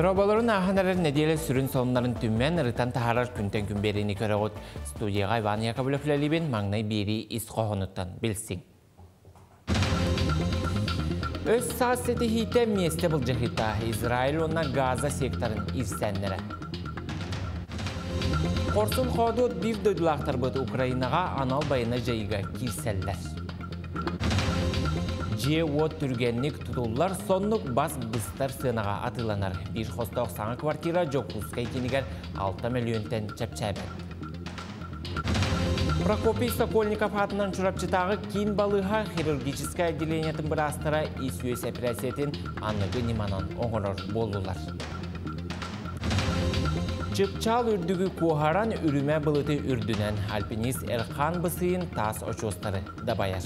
Дорабаларын аханарар неделе сүрін салымнарын түммен ұрытан тахарар күнтэн күн берені көрі ғод. Студияға Иван Яковлевләлебен маңнай бері із қоғынуттан білсің. Өз сағасеті хейте месте бұл жахита. Израиль онна газа секторын ирсәнлері. Қорсын қоғыды бір дөділақтар бұты Украинаға анал байына жайыға кирсәлдер. G-Wod türgenlik tutullar sonluk bas bıstar sığınağa atılanar. Bir hosta 90 kvartira Jokuska ikiniger 6 milyonten çöpçäbet. Prokopiy Sokolnikov hatından çurapçıtağı kin balığa Xirurgijiska Adileniyatin bir astara İsües Epresiyetin anlığı nimanan oğurur boldular. Çıpçal ürdügü Kuharan ürüme bılıtı ürdünen alpinist Erkan Bısıyın tas oçostarı da bayar.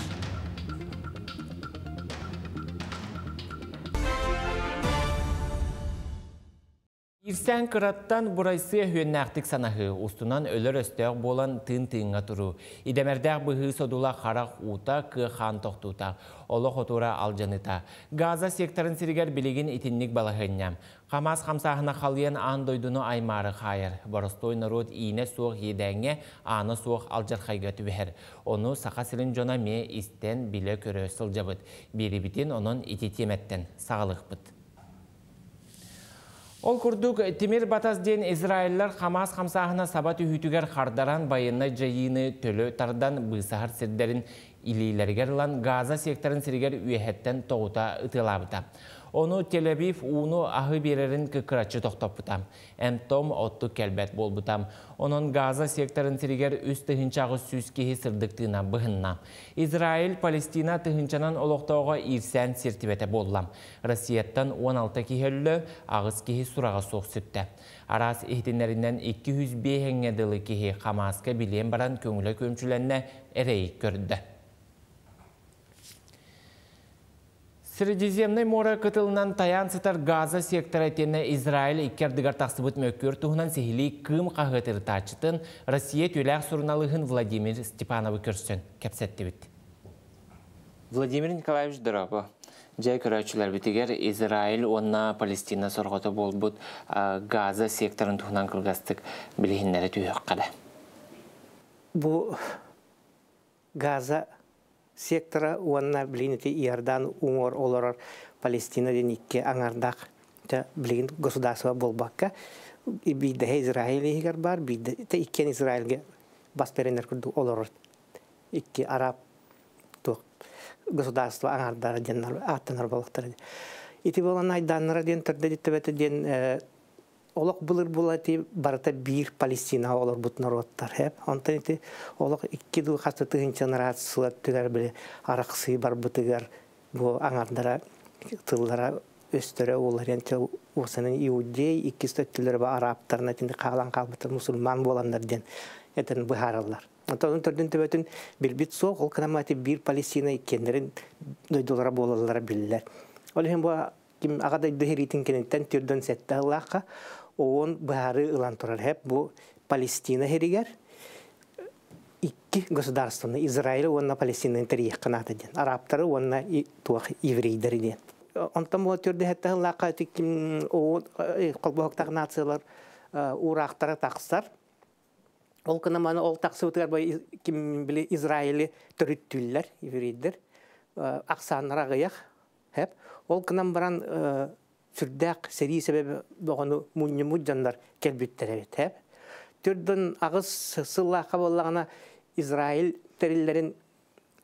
Ирсән кыратттан бурайсы хүйеннәқтік санахы, устунан өлір өстәғ болан тын-тыңға тұру. Идемердәғ бұғы содула қарақ ұта, кы қан тоқтута, олы қотура алжаныта. Газа секторын сирігер білігін итіннік балағынням. Қамаз қамсағына қалыян аң дойдуны аймары қайыр. Борыстой народ ине соқ едәңе, аны соқ алжарқайға түбәр. Оны сақа сілін жона ме істен білі көрі сылжабыд. Бері бітін оның итетеметтен сағылық бұд. Ол күрдік Темир Батас ден Израиллер Хамас қамсағына сабат үйітігер қардаран байына жайыны төлі тардан бұйсағар сердерін илейлергер лан Газа секторын сергер үйәттен тоғыта ұтылабыта. Оны Тель-Авив ұны ағы берерін күкірачы тоқтапыта. Әмтом отты кәлбәт болбытам. Оның Газа секторын сергер үст тұхынчағы сүз кейі сырдықтығына бұғынна. Израиль Палестина тұхынчанан олықтауға ирсән сертибеті болдылам. Россияттан 16 кейілі ағыз кейі сұраға соқ сүтті. Арас ехтенлерінен 205 әңгеділі кейі Хамасқа білен баран көңілі көмчіленне әрейік көрді. Средиземный море кытылынан таян сытар Газа сектора тені Израиль иккердігар тақсыбыт мөккөр туғынан сихили кым қағытыр тачытын Россия түләқ сұрыналығын Владимир Степановы көрсін. Кәпсетті біт. Владимир Николаевич Дорабы. Жай көрәчілер бітігер Израиль онна Палестина сұрғыты болбуд Газа секторын туғынан күлгастық білігінлері түйіқ қада. Бұ Газа сектора уанна блинити Иордан умор олорор Палестина деникке аңардак та блин государство болбакка бидде Израиль игер бар бидде иккен Израильге басперенер курду олорор икки араб то государство аңардар деннар аттанар болуктар ити болан айданнар ден терде тевете ден олок булыр булати барта бир Палестина олор бут народтар хеп антенти олок 2 дыл хастыты генерация түгәр биле араксы бар бутыгар бу аңардара тыллара өстөрө оларенте усанын иудей 2 стөттүлөр ба арабтар натинде калган калбыт мусулман боландар ден этен быхаралар антон төрдүн төбөтүн бир бит сок ол крамати бир Палестина кендерин дойдолора болалар биллер ол хем бу ким агада дехритин кенеттен төрдөн сетте алакка Oğun baharı ilantırar hep bu Palestina heriger. İki государственный İsrail onunla Palestina'nın teriyek kanat edin. Arapları onunla tuğak İvreyder edin. Ondan bu türde hatta lakaydı ki oğun kolboğukta natsiyalar uğraktara taksar. Olkana bana ol taksı ötüler kim bile İsrail'i törüttüller İvreyder. Aksanlara gayak hep. Olkana baran Sürdək seri sebebi boğunu münnümüccanlar kelbüttərə bitəb. Türdən ağız sılla qabollağına İsrail terillerin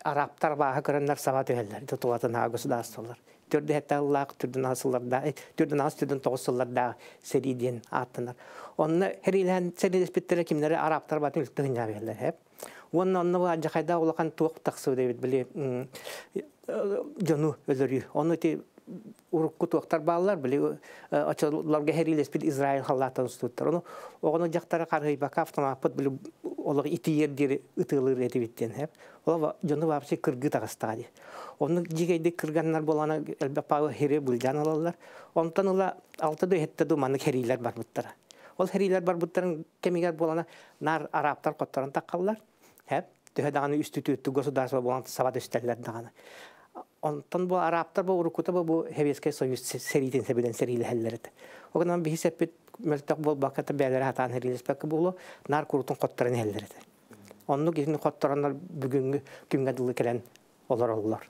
Araptar bağı görənlər sabat öhəllər. Tutulatın ağa gösudasılar. Türdə hətta laq türdən asıllarda, türdən as türdən toğusullarda seri deyən atınlar. Onunla her ilən seri despitlərə kimləri Araptar batın ültüğünə verirlər həb. Onunla bu acıqayda olaqan tuğuk taqsı ödəyib bile canı ölürü. Onu ötə Urukku tuaktar bağlar bile açılarga her iles bir İsrail halatan tuttular onu oğanın jaktara karşı baka avtomat bile olarak iti yer diri ıtılır edibitten hep ola canı vapsi kırgı takastadi onu cigayde kırganlar bolana elbette pağı heri bulcan alarlar ondan ola altıda hette dumanlık heriler var buttara ol heriler var buttaran kemiğer bolana nar Araplar kotlarını takallar hep tühe dağını üstü tüttü gosu darsa bolan sabat üsteller dağını Ondan bu Araplar bu Urukut'a bu Heveskay Soyuz seriden sebilen seriyle hellerdi. O zaman bir hissepet mültak bol bakata beyler hatan herilis peki bulu nar kurutun kotlarını hellerdi. Onun için kotlarlar bugün güngadılık gelen olar olurlar.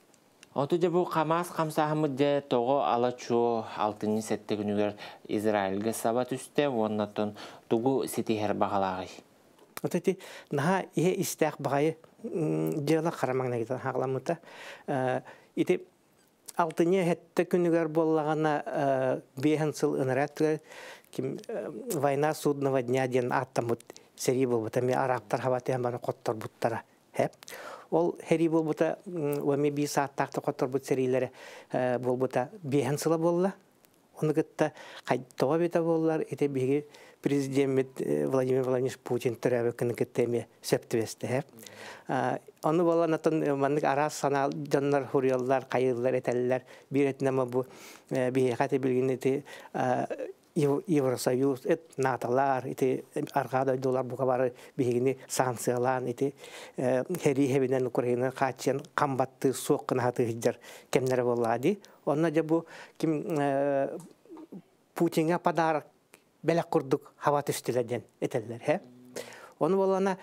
Otuca bu Hamas kamsahamıdde togo alaçu 6-7 günüger İsrail'ge sabat üstte ondan togu seti her bağlağı. Otuca daha iyi istek bağlayı Jela karamağına gider haklamıta. İti altınya hette günüger bollağına behensil önrätler kim vayna sudnava dnya den attamut seri bolbuta mi araptar havatihan bana qottar buttara hep. Ol heri bolbuta we mi bir saat taqta qottar but serileri bolbuta behensila bolla. Onu gitta qayttoba beta bollar ite bigi Prezident Vladimir Vladimirovich Putin terebe kınıketemi septibeste hep. Onu bolan atan manlık aras sanal canlar huriyallar kayırlar eteller bir etnama bu bir hikati bilgineti Evrosayuz et natalar iti arkada dolar bu kabarı bilgini sansiyalan iti heri hebinden Ukrayna kaçyan kambattı soğukın hatı hicjar kemlere bolladi. Onunca bu kim Putin'e padarak bela kurduk hava tüstülerden eteller he. Onu bolana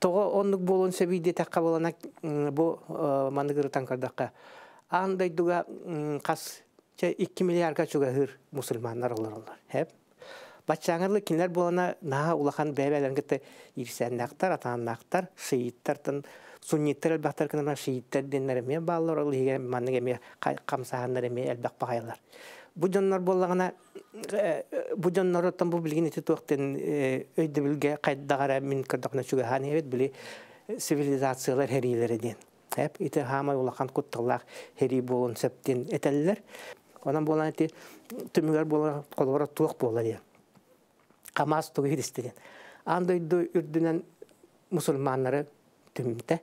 toğa onluk bolun seviyede takka bolana bu manıgırı tankardakka anday duga kas 2 milyar kaçuga hır musulmanlar olurlar hep. Başçağırlı kinler bolana naha ulakan bebelerin gitti irsenaktar atanaktar şiitlerden Sunnitter elbahtar kınama şiitler dinlerime bağlar olu higem manıgeme kamsahanlarime elbak bağaylar. Bu canlar bollağına bu canlar otan bu bilgini tutuqten öyde bilge qayddağara min kırdağına şuga hani evet bile sivilizasiyalar herileri den. Hep iti hamay ulaqan kuttağlaq heri bolun septen eteller. Ondan bolan iti tümüger bolan kolora tuğ bolan ya. Hamas tuğu hidistelen. Andoydu ürdünen musulmanları tümte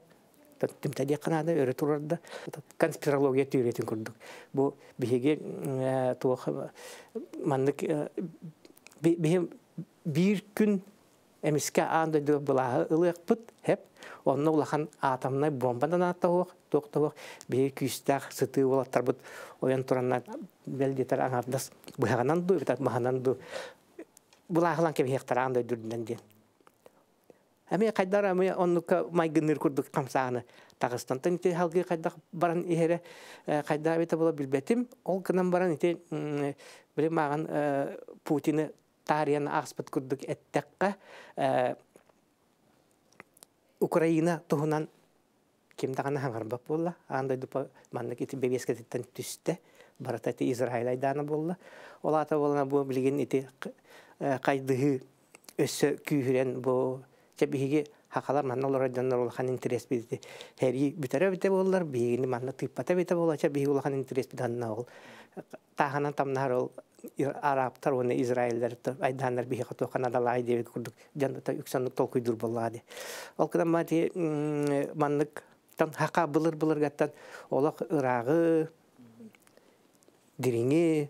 diye kanada öğretilirdi. Konspirologiya teoretin kurduk. Bu bihege manlık bir gün emiske andı döbülağı ılık pıt hep onunla ulakan atamına bombadan atta hoğuk, toğukta hoğuk bihege küstağ sıtığı olatlar bıt oyan turanlar belgetar anardas bıhağanan du, bıhağanan du bulağılan kebihektar andı dürdünden den. Ами кайдара мы оннука майгыныр курдук камсааны Тагыстан тенти халгы кайда баран эре кайда бета бола билбетим ол кынан баран ите биле маган Путин тарыян аспыт курдук эттекка Украина тугунан кимдагана хангырбак болла андай дупа мандык ити бебескеттен түстө барата ити Израиль айдана болла олата болна бу билген ити кайдыгы өсө күйрен бу Çabihige hakalar manna olara canlar olakan interes bide heri bitara bide bollar bihini manna tıpata bide bolla çabihige olakan interes bidanna ol tahanan tamnar ol Araplar onu İsrailler aydanlar bihige to Kanadalı aydevi kurduk canlıta yüksanlık tolkuydur bolladi. Olkadan mati manlık tan haka bulur gattan olak Irak'ı diringi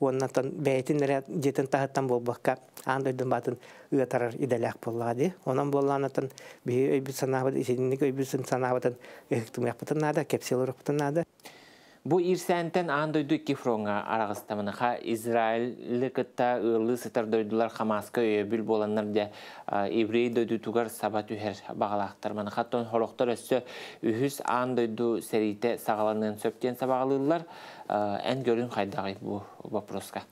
ondan beytinlere jeten tahattan bolbakka andoydun batın ıtarar idalak bolladi onan bollanatan bir sanabı isindik bir sanabıdan ektimyaptan nada kepseloruktan nada bu irsenten andoydu ki fronga aragıstamını ha İsraillikta ırlı sıtardırdılar Hamaska öbül bolanlar de evrey dödü tugar sabatü her bağlaqtarmanı hatton horoqtar össö ühüs andoydu serite sağlanan söpten sabağlılar en görün haydağı bu vaproska.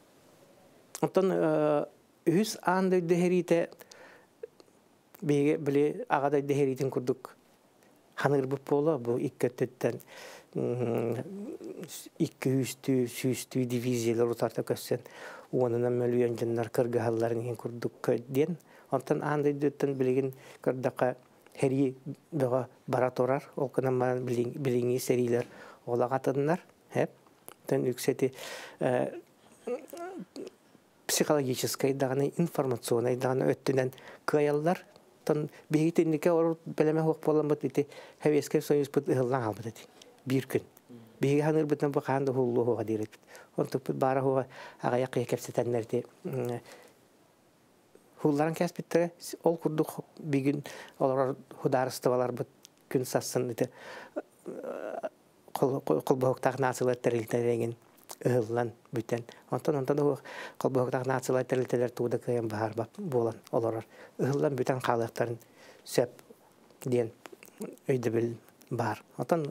Ondan ühüs andoydu herite bile ağaday deheritin kurduk. Hanır bu pola bu ikkötütten ikki üstü, süstü diviziyalar otarta kössen onuna mölüyen canlar kırgı hallarının kurduk köden. Ondan andaydıttan bilgin kırdaka heri doğa barat orar. Olkanan bana bilgini seriler olağa atınlar. Hep. Tön yükseti psikologiskiy dağını, informasyonay dağını öttünen kıyallar. Tan bihitindeki oru beleme hoq bolan bot iti heveske soyuz put hıllan albet iti bir gün bihi hanır bitna bu qandı hullu hoqa direk ontu put bara hoqa aga yaqya kepsetenler iti hullaran kesbitte ol kurduk bir gün olar hudarıstı balar bot gün sassın iti Kolboktağın asılatlarıyla ıhıllan bütten. Ondan o kolboktağın asılatlarıyla tuğda kıyam bahar bap bolan olarar. Ihıllan bütten kalıqların söp den öyde bil bahar. Ondan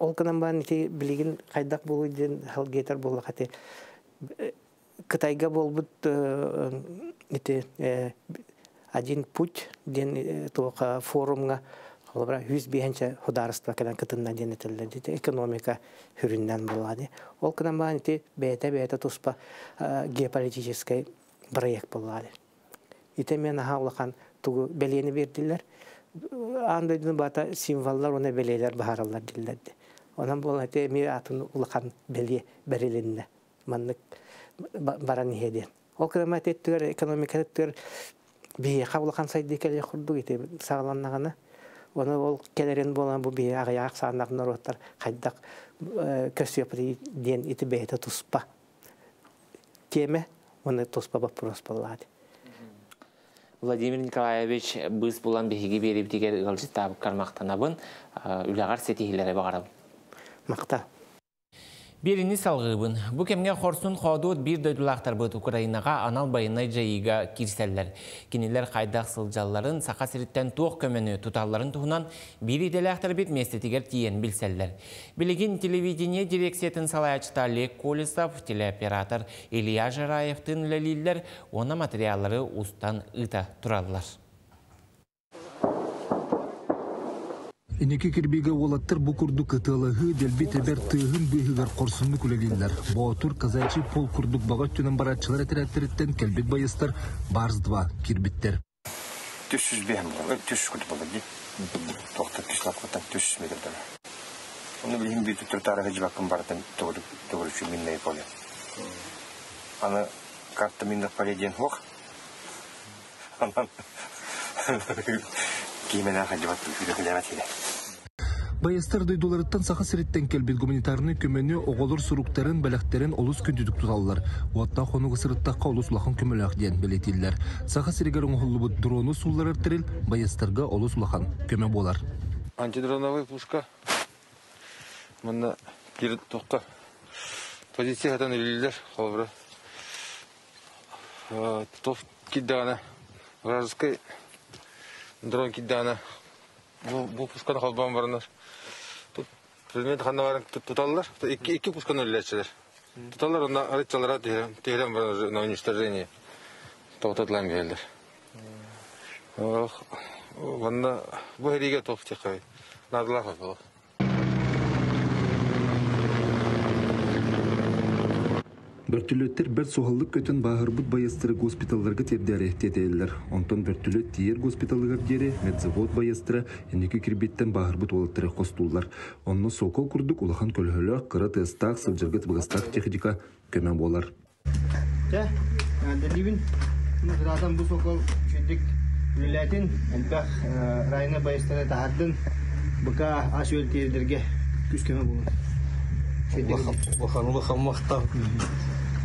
ol kınan bağın bilgin kaydaq bolu den hal getar bolu katı. Kıtayga bol büt один путь ден тока форумга албара 105-нче хударыства кенен кытындан ден этелдер экономика хүрүннән булады. Ол кенен баһанти бәйәтә туспа геополитический проект булады. Ите мен халыкан тугы белени бердиләр. Анда дин бата символлар оны белеләр баһарлар диләр. Анан булаты ми атын улыкан беле береленне. Маннык баран хеде. Ол кенен тәттер экономика тәттер Bir kabulkan saydı ki ya kurdu gitti sağlanacağına, ona o kederin bolan bu bir ağaç sağlanacağına rotar, kaydak köşeyi diyen iti beyte tospa, kime ona tospa baprospalladı. Vladimir Nikolaevich biz bulan bir hiçbir yeri bitiğe galcita karmaktan abın, ülkeler setihilere bağırab. Makta. Birini salgıbın. Bu kemge Xorsun Xodud bir dödülahtar bıt Ukraynağa anal bayına jayiga kirseller. Kiniler kaydaq sılcalların Saha Sire'den toğ kömeni tutarların tuğunan biri delahtar bit mestetiger tiyen bilseller. Biligin televideniye direksiyetin salayacı Lek Kolesov, teleoperatör Ilya Jarayev'tin leliller ona materialları ustan ıta turarlar. Энеке кирбеге олаттыр бу курдук ытылыгы делбит эбер тыгын быгыр корсунну күлегилдер. Боотур казачы пол курдук бага түнүн баратчылар тереттен келбек байыстар барздва кирбиттер. Төшүз бем, төшүз курдук. Токтоп кишлап курдук төшүз мегелдер. Аны билим бит төртарыга жибакын бардым, тогур үчүн минней поле. Аны карта миндер поледен хок. Анан кимена хадиват күлегилер. Bayastar duydularından Saha Sire'den kelbet humanitarını kömeni oğulur surukların belakterin olus kündüdük tutallar. Vatta konuğu sırıttaka olus ulağın kömülak diyen beletildiler. Saha Sire'nin oğulubut dronu sulları teril, Bayastar'ga olus ulağın köme bolar. Antidronovay puşka. Bana geri toqqa. Pozisiye hatan ölüler. Hovra. Tov kiddağına. Vrazıskay dron kiddağına. Bu puşkana halban varınlar. Prezident Handavar'ın tutarlar, iki puşkan ölülerçiler. Tutarlar, onda aritçalara tehlen varınlar, uniştirilerini tağıtatılan gelirler. Bunda bu heriye top çıkıyor. Nadılar kalıyor. Бөртүлөттер бер соғылдық көтін бағырбұт байыстыры госпиталларға тердері тетелілер. Онтан бөртүлөт тиер госпиталлығар дері медзавод байыстыры енекі кірбеттен бағырбұт олаттыры қостулар. Онны сокол күрдік ұлақан көлхөлі қырат ыстақ сылжыргыт бұғыстақ техника көмем болар. Бұл сокол жүдік үліләтін әлбәқ райына байыстыры тағырдың бұқа аш өл тердерге күз көме болар. Бұқанулы қаммақтау.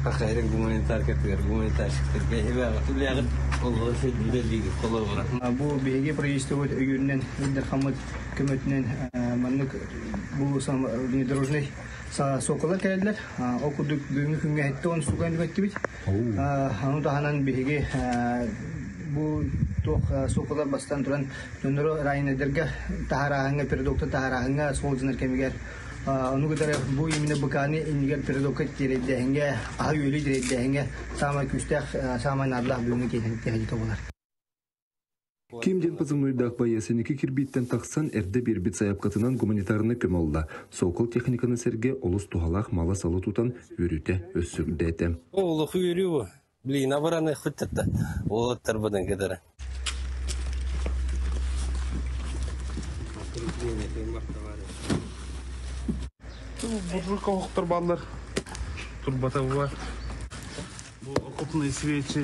Akşehir'in humanitar katıyor, humanitar şirketler gibi bir yerde kolları sürdürüldü, kolları var. Bu belge projesi olduğu yönünden, derhamat kümetinden, manlık bu nedrojne sokalar geldiler. Okuduk günlük hüngehette onu sukandı bekledik. Onu da hanan belge bu sokalar bastan duran dönürü rayın ederge taharahanga, peridokta taharahanga solcunlar kemiger. Onu kadar bu imine bakani indiğer peredokat direkt dehenge, ahiyeli direkt dehenge, saman küstek, saman adla bölümü kesinlikle kabular. Kimden pazımlı dağba yeseniki kirbitten taksan erde bir bit sayap katınan humanitarını kömalla. Sokol teknikanı serge olus tuhalak mala salı tutan yürüte özsük detem. Oğluğu yürüyor. Bilin abarana hıttırda. Oğlu tarbadan kadar. Буржук кохтор баллар турбатабы. Бу окутные свечи.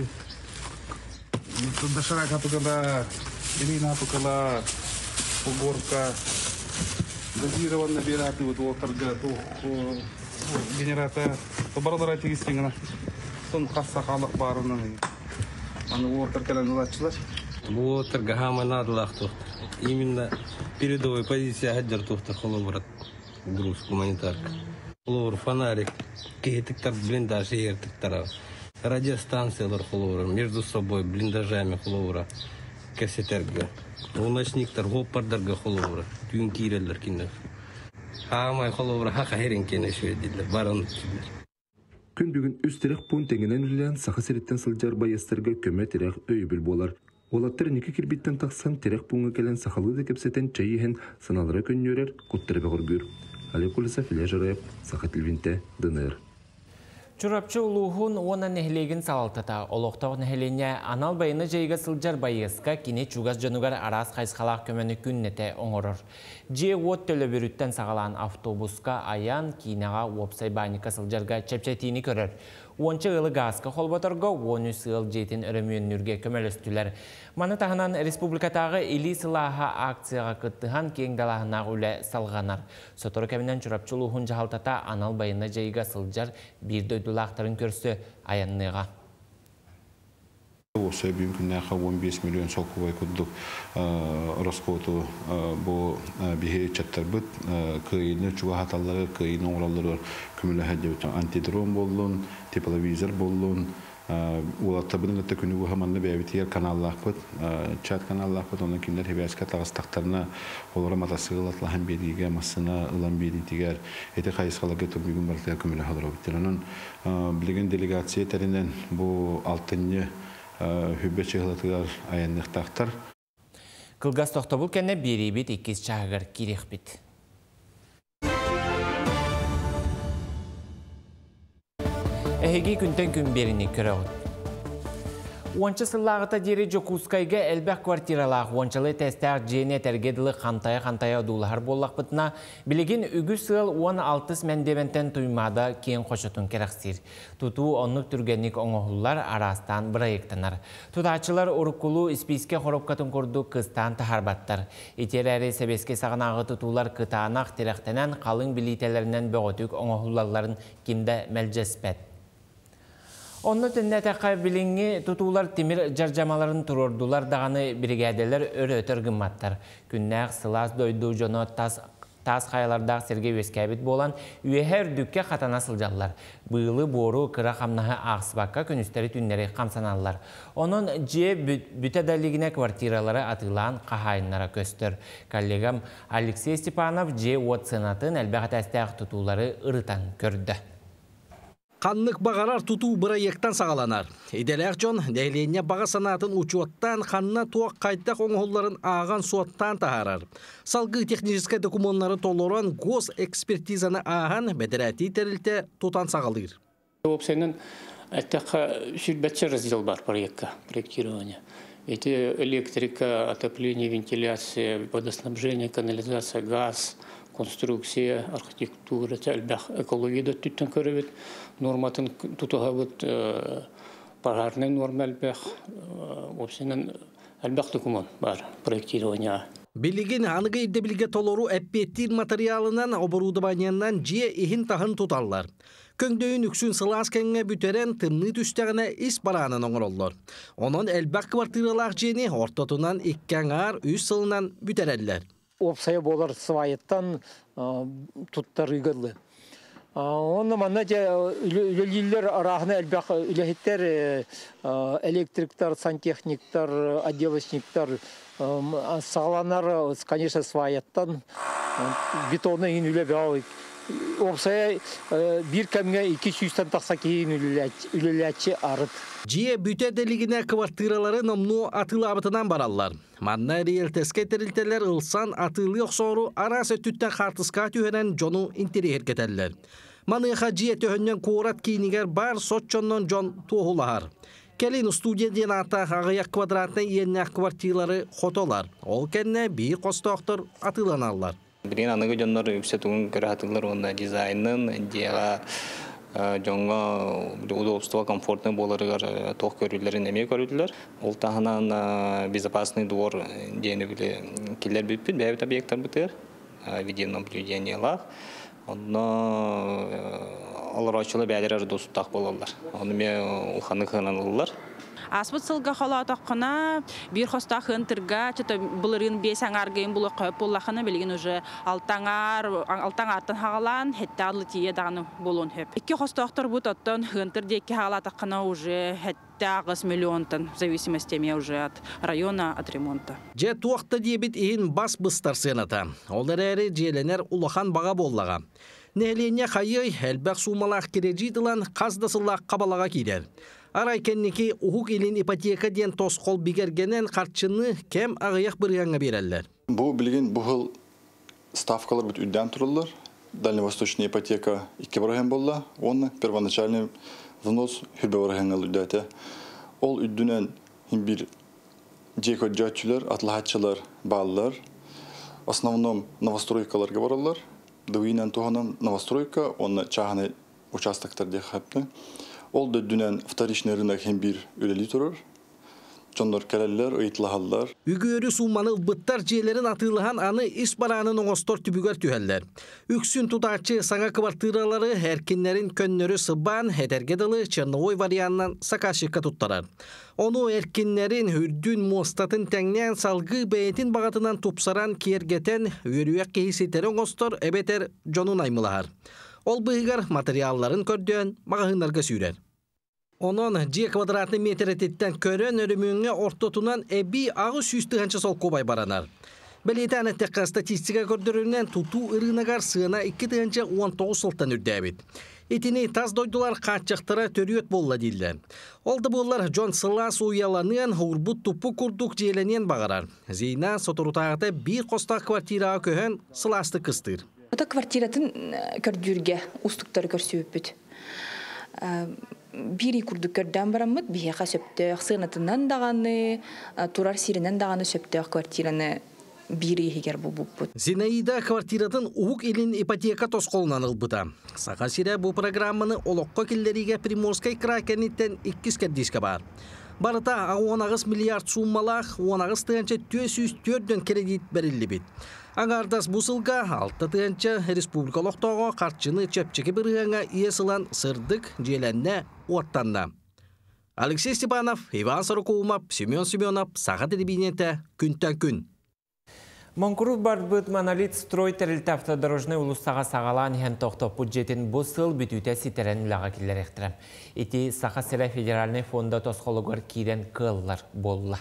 Тут дошарака тукада, ирина тукала, уборка. Дозированно бираты вот уторга, генератор. Баралар тигистингана. Сон кассакалык барынын. Аны уторкаланылачылар. Бу уторга хаманадылак тот. Именно передовой позиции Гаджар Тухтар Холоврат. Груз гуманитарка. Холовр фонарик. Кейтектор блиндаж и эртектора. Радиостанция Холовра. Между собой блиндажами Холовра. Кассетерга. Луночниктор Гоппардарга Холовра. Тюнкиреллер кинер. Хамай Холовра хаха херенкен еще едидлер. Баран Күнтэн күн үстерек пун теңенен үлілен Саха Сирэттен сылжар байестерге көме терек өйбіл болар. Олаттар неке кирбиттен тақсан терек пунға келен сақалы да кепсетен чайыхен саналыра көннерер көттірбе ғыргүр. Алекулеса филе жарайып, Саха тілвинте дыныр. Чурапчы улуғын оны нехлегін салалтыта. Олықтау нехлене анал байыны жайға сылжар байеска кене чугас жанугар арас қайсқалақ көмені күннете оңырыр. Же от төлі бүріттен сағалан автобуска аян кинаға опсай байника сылжарға чәпчәтіні көрір. 10-чы ғылы ғасқа қолбатырға 13 ғыл жетін үрімін нүрге көмелістілер. Маны тағынан республикатағы илі сылаға акцияға күттіған кеңдалағына үлі салғанар. Сотыр кәмінен чұрапчылуғын жағалтата анал байына жайға сылжар бірді өділақтарын көрсі аянныға. Осы бүгінгі 15 миллион солқылай күддік расходу бұл бігері чаттар бұд, күйіні чуға хаталары, күйіні оралары күмілі әді өтін антидрон болуын, тепловизор болуын, олатта бұның әтті күні ғаманны бәйбетер каналлақ бұд, чат каналлақ бұд, оның кімдер хебәске тағыстақтарына олары матасығыл атлаған бергеге, масына ұлан бергетегер, әті қайысқалығы түмігін барлықтар күмілі қалыр өттерінің. Білген делегация тәрінен бұл алтынны Hübbe çığlatılar ayanlık tağıtlar. Kılgaz toxtabul kenne biri bit, ikiz çağır kirek bit. Ehegi Күнтэн күн birini körağın. Ончы сыллағыта дере Якутскайга әлбәк квартиралағы ончылы тәстәғ жене тәргеділі қантая-қантая дулар боллақ бұтына, білеген үгі сыл 16 мәндебентен тұймада кен қошытын керіқсер. Тұту онлық түргенік оңығылар арастан бірайықтанар. Тұтачылар ұрыққылу іспеске қорапқатын көрді қыстан тахарбаттар. Етер әрі сәбеске сағынағы тұтулар қытанақ теректенен қалың білетелерінен бөғітік оңығыларларын кемді мәлжеспәт. Онны тіндәті қайбіліңі тұтулар темір жаржамаларын тұрордулар дағаны біргәделер өрі-өтір ғыматтар. Күннәғ сылас дойду жоны тас қайлардағы сергей өскәбет болан үйәр дүкке қатана сылжалылар. Бұйылы бору қыра қамнағы ақсыбаққа күністері түндері қамсаналылар. Оның же бүтәдәлігіне квартиралары атылан қағайынлара көстір. Коллегам Алексей Степанов же от сенатын әлбәғат әстәғ тұтулары ұрытан көрді. Қанлық бағарар тұту бірайектан сағаланар. Иделер жон, дәйлене баға санатын учуаттан қанна туақ қайттақ оңғыларын аған суаттан тағарар. Салғы техническай документары толыран гос экспертизаны аған бәдірәті терілте тұтан сағалыр. Өпсенің әттіққа сүрбәтші раздел бар проектқа, проектирование. Эти электрика, отопление, вентиляция, водоснабжение, канализация, газ, конструкция, архитектура, экология түттен көріп, норматын тұтыға бағарны норма әлбәқ, өпсенен әлбәқ документ бар проектирования. Білігін анығы елді білге толору әппеттер материалынан, оборудованияннан жия ихін тағын тұтарлар. Көңдөйін үксін сылас кәңе бүтерен тымны түстәғіне іс баранын оңырылыр. Оның әлбәқ квартиралақ жені ортатынан иккен ағар үз сылынан бүтерәлілер. Опсая болар сывайыттан тұттар үйгірлі. Оның маңна де үлілілер арағына әлбәқ үләхеттер электриктар, сантехниктар, отделочниктар сағаланар, конечно, сывайыттан бетоны үйінілі бәуік. Опсая bir кәмге 200-тен тақса кейін үліләтші арыт. Жия бүтәделігіне квартиралары номну атылы абытынан бараллар. Манна риелтеске терілтелер ұлсан атылы оқсору арасы түттен қартысқа түйенен жону интере еркетелілер. Маныға жия төхіннен қорат кейінігер бар сотчоннан жон туғылағар. Келін студияден ата ағаяқ квадратны еннәқ квартиралары қотолар. Ол кәнне бей қостақтыр атыланалар. Birin anıgı jonlar yükseltiğin kırahatlılar onda dizaynın, diyağa jonga udolstuğa komfortlu bolarıgar toq körülerin emeği körüldüler. Ol tahınan bezopasny dvor diyeni bile killer büpbüt, bäbit obyektlar büter, vedin nablüdeniyalar. Onda alır açılı bäderer dostutaq bolarlar. Onu me uhanı kınalılar. Аспытсылга халатақына бир хостақ интерга чөтө булырын бесаңаргын булы қойпуллахына белген уже алтаңартын хагалан хетталы тие даны болон хеп. Икки хостақтар бу тоттон интердеки халатақына уже тағыс миллионтан в зависимости уже от района, от ремонта. Же туақта дебит ин бас бастар сената. Олар әрі желенер улахан баға боллаға. Нәліне қайы әлбәқ сумалақ кережидылан қаздасылақ қабалаға кедер. Арайкеннеке ұғық елін ипотека ден тосқол бігергенен қартшыны кем ағаяқ біргенге берелер. Бұл білген бұғыл ставкалар бүт үдден тұрылыр. Дальневосточный ипотека 2 бірген болла. Оны первоначальный взнос хөрбе барғанғалы үддәті. Ол үддінен бір джеко джатчылар, атлахатчылар бағалар. Основном новостройкаларға баралар. Дүйінен туғанын новостройка, оны чағаны участактарды қапты. Ол дүддінен вторичный рынок бір өлелі тұрыр. Чондар кәлелер, ұйтлағалар. Үгөрі суманы бұттар жиелерін атылыған аны іс баранын оңостор түбігер түйәлдер. Үксін тұтақчы саңа квартиралары әркенлерін көннері сыбан, әдергеділі Черновой варианнан сақашыққа тұттарар. Оны әркенлерін үрдін мостатын тәңнен салғы бәйетін бағатынан тұпсаран кергетен өріуәк кейсетері оңостор әбетер жонын аймылағар. Ол бұйғар материалларын көрден мағағынарға сүйрер. Onun G kvadratlı metretten körön örümüğüne ortotunan ebi ağı süstüğünce sol kobay baranar. Belediyenin tekrar statistika gördürünen tutu ırınagar sığına 2-19 sıltan ürdebit. Etini taz doydular kaçıqtıra törüyöt bolla değiller. Oldu bollar John Sılas uyalanıyan hurbut tupu kurduk jelenen bağırar. Zeyna soturutağıda bir kostağ kvartirağı köhön Sılas'tı kıstır. Bu da kvartiratın kördürge ustukları görsübüt. Biri kurduk körden baramıt, biheqa söptök, sığınatından dağanı, turar sirinden dağanı söptök kvartiranı biri heger bu buput. Zinaida kvartiratın uğuk elin ipoteka toskolundan ılbıta. Саха Сирэ bu programmanı olokko kelleriga Primorskay krakenitten 200 bar. Barata 10 milyard summalaq, 10 tığınca 404 kredit berildi bit. Аңардас бұсылға 6-тығанча республикалықтағы қартшыны чепчеке біріңа иесілан сырдық желәнне оттанна. Алексей Степанов, Иван Сарукумап, Семен Семенап, Саха телебинеті, Күнтэн күн. Монкуру барбыт монолит строй тәрілті автодорожны ұлыстаға сағалан ен тоқтап бюджетін бұсыл бүтійтесі тәрін үліға келер ектірі. Эти Саха Сирэ федеральный фонда тосқолығыр кейден кыллар болла.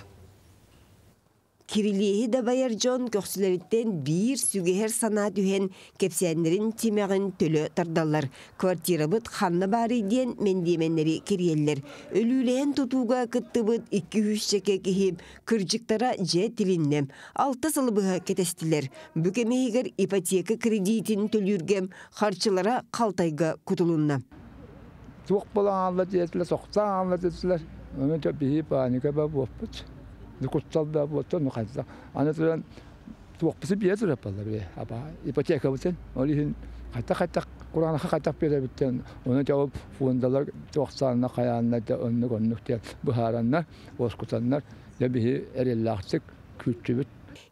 Кирилеһи да байаржон көксүлерден бир сүгеһер сана түһэн кепсиэннерин тимэгин төлө тардаллар. Квартирабыт ханна баары диэн мендиэмэннери кириэллер. Өлүүлээн тутууга кыттыбыт 200 чеке киһип, кырдьыктара жэ тилиннэм. 6 сылыбыһа кетестилер. Бүкэмэһигэр ипотека кредитин төлүүргэм, харчылара калтайга кутулунна. Туох балаңалла диэтилер, соқтаңалла диэтилер. Өмөтө биһи паника ба буоппут. Kutsal da bu tonu kazda. Anlatılan tuğpisi bir yazır yapalım bile. Ama ipoteka biten, onun katak Kur'an'a katak bir yazır biten. Onun cevap fondalar tuğsanlar, kayanlar, önlük önlük diye buharanlar, bozkutanlar ya bir erillahçık kültübüt.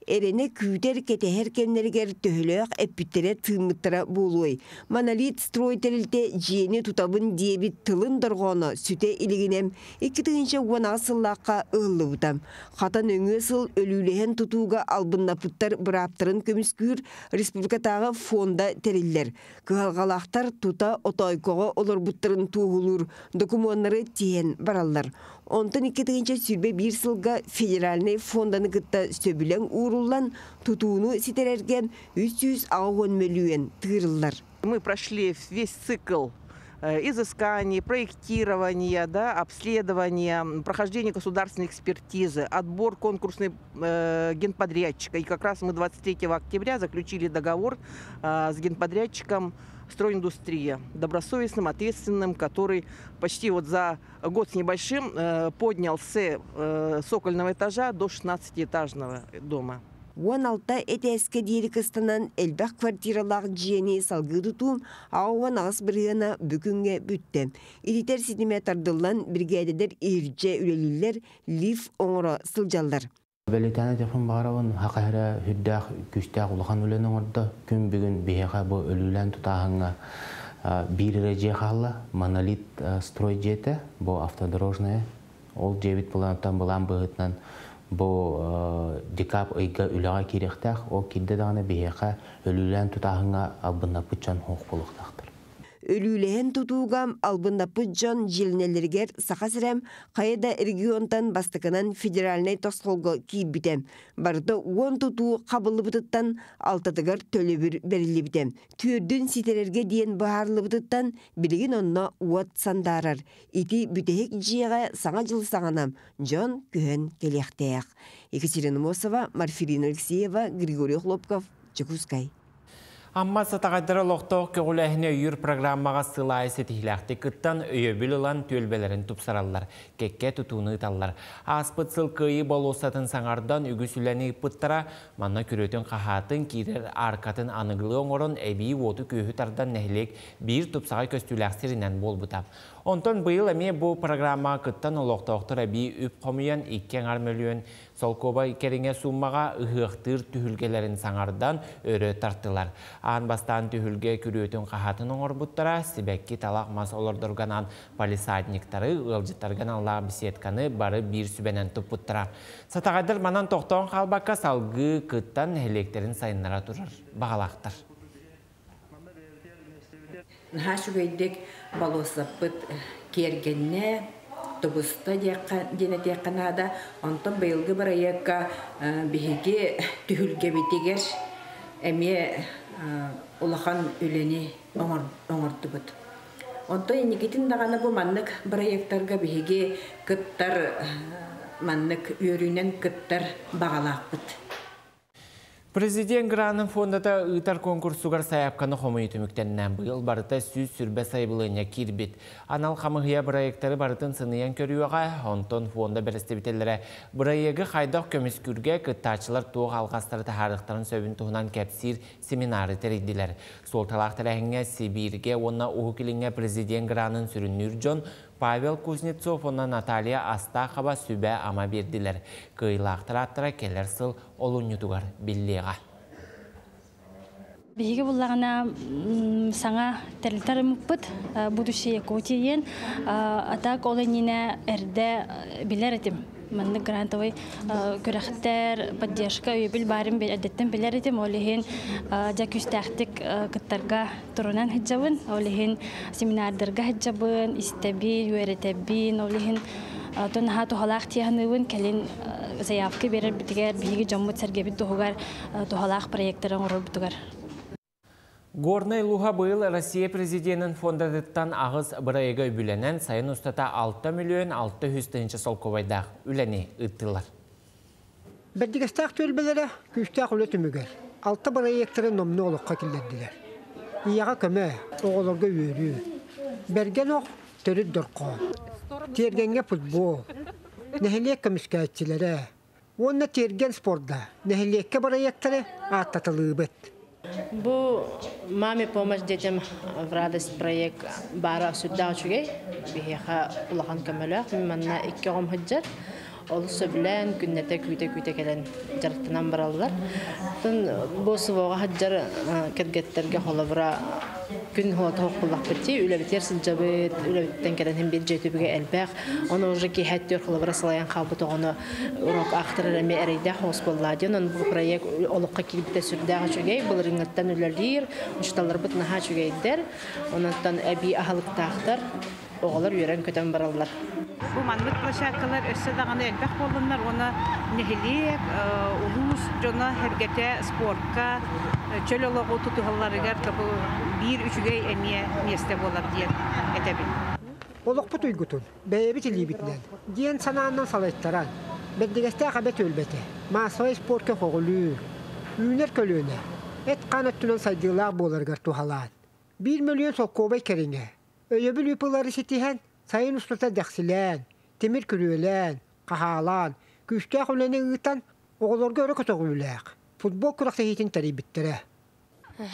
Erene küyder kete herkenlerger töhülöğ epüttere tığmıttıra buluy. Monolit stroyterilde jeni tutabın debit tılın dırgonu süte iliginem. İki tığınca uana sıllaqqa ıhlı butam. Hatan öngü sıl ölülehen tutuğuga albınnapıttar bıraaptırın kömüskür Respublikatağı fonda teriller. Kıhalgalaqtar tuta otoykoğa olur buttırın tuğulur. Dokumonları tihen barallar. Ondan iki tığınca sürbe bir sılga federalne fondanı gıtta söbülen уруллан тутууну ситерерген 310 миллион тырыллар. Мы прошли весь цикл изысканий, проектирования, обследования, прохождения государственной экспертизы, отбор конкурсной генподрядчика. И как раз мы 23 октября заключили договор с генподрядчиком «Стройиндустрия», добросовестным, ответственным, который почти вот за год с небольшим поднял с сокольного этажа до 16-этажного дома. Уаналта этеске дейрикістінен әлбәқ квартиралақ жиені салғы тұтуым, ауан ағыс біргіна бүкінге бүтті. Илитер сетіме тардылан біргәдедер ерже үлелілер лиф оңыра сылжалдар. Бәлетәне текін бағарабын, хақайра хүддәқ, күштәқ ұлған өлінің орды. Күн бүгін бейеға бұ өлілен тұтағыңа бір реже қалы монолит строй жеті, бұ автодорожная Ол дебит булантан булан быгытнан бу декаб ыйга үлага керектах, ол кидде даны бехе өлүлән тутагына албында пучан хок булуктактыр. Өлүлән тутугам албында пучан жилнелергер Саха Сирэм кайда регионтан бастыкынан федеральный тосхолго кийип битем. Барды 10 тутуу кабылыбыттан 6-тыгар төлөбүр берилибитем. Түрдүн ситерерге дейин баарлыбыттан билигин онно уат сандарар. Ити бүтехек жыйга саңа жыл саңанам. Жон күн келектек. Екатерина Мосова, Марфилина Алексеева, Григорий Хлопков, Чекускай. Amma sataqadara loqtoq köğüləhinə yür proqrammağa sılayısı tihlaqtı qıttan öyöbül olan tölbələrin tupsarallar, kekke tutunu itallar. Aspıt sılkıyı bolosatın sanardan ügüsüləni pıttara, manna kürötün qahatın, kirer arkatın anıqlığın oran ebi votu köhütardan nehlek bir tupsağa köstüləqsirindən bol butab. Ondan bu yıl eme bu programma kıttan oloqtoqtara bir üp komuyan 2,5 milyon solkoba kerine sunmağa ıhıqtır tühülgelerin sanardan örö tarttılar. An bastan tühülge kürüyütün qahatının orbuttara sibekki talaqmas olordurganan palisatniktarı ılcıtargananla bisetkanı barı bir sübenen tuputtara. Sataqadır manan toqtağın qalbakka salgı kıttan helekterin sayınlara durur. Bağalaqtır. Haşübeydik balosapıt kergenne tobusta dene dekanada onta bayılgı barayaka bihege tühülge bitiger emiye ulahan öleni oğurdu bud. Onta enikitin dağana bu manlık barayaktarga bihege kıttar manlık ürünen kıttar bağalaq bud. Президент Гранын фондата ыйтар конкурсугар саяпканы хомы үтүмүктеннен быйыл барыта сүз сүрбе сайбылыйна кирбит. Анал хамыгыя проекттары барытын сыныян көрүүгө, онтон фонда берестебителлере. Бырайыгы хайдах көмүскүргө кыттачылар тоог алгастары тахарыктарын сөбүн туунан кепсир семинары теридилер. Сол талак телеңе Сибирге, онна ухукилиңе президент Гранын сүрүнүр жон. Павел Кузнецов, она Наталья Астахова сүбе ама бердилер. Кыйлактыраттыра келер сыл олунютугар биллега. Биге буллагана саңа терлтер мукпыт, будущее котиен, а так оленине эрде билер этим. Манны грантовый көрәхтер поддержка үбел барын бел әдәттән беләр идем, олеген якүс тактик кыттарга турынан хәҗәбен, олеген семинарларга хәҗәбен, истәби, юәрәтәбин, олеген тонха тохалак тиһнәвен кәлен заявка берер битгәр биге җәмгыять сәргәбе тохагар тохалак проектларын урып тугар. Горный Луга быйыл Россия президентин фондадыттан агыз бырайга бүленен сайын устата 6 миллион 600 солковайда үлени ыттылар. Беддигестак төлбөлөрө күчтөк үлөтүмүгөр. 6 проекттер номно олукка келдилер. Ияга көмө, оголорго үйрүү. Берген ок төрү дурко. Тергенге футбол. Нехелек комискачлары. Онна терген спортда. Нехелекке проекттери аттатылыбыт. Bu mami pomoć dedim vradis projekt bara sudda çugey biha ulahan kamalar minna ikkom hujjat olsa bilan kunnata kuyta kelen jartdan barallar tun bu suwaga hajjar ketgetterge holabra kun hota hoqulaq bitdi ula bitersin jabet ula bitdan kelen hem bir jeytubiga elbaq ona ojeki hatta holabra salayan qabut ona urok axtarara me erida hoskolladin on bu proyekt oluqqa kilibda sudda çugey bilringatdan ulardir ustalar bitna ha çugeyder ondan abi ahliq taqdir oğlar yören kötən barallar. Bu manlık plaşakalar ösədağına elbək bolunlar, ona nehiliyək, ulus, jona, hergətə, sportka, çöl oloğu tutuqallarıgar tabu bir üçügey əmiyə meste bolab deyən etəbin. Oluq bu tuygutun, bəyəbit elibitnən, deyən sanağından salaytlaran, bəddigəstə əqabət ölbətə, masaya sportka xoğulur, ünər kölünə, et qanəttunan saydığılaq bolargar tuhalan. 1 milyon soqobay kərinə, öyöbül üpüları sitihen, sayın ustata dəxsilən, temir kürüyelən, qahalan, güçtək uləni ığıtan, oğulorga örək otoğulaq. Futbol kuraqsa hitin təribittirə.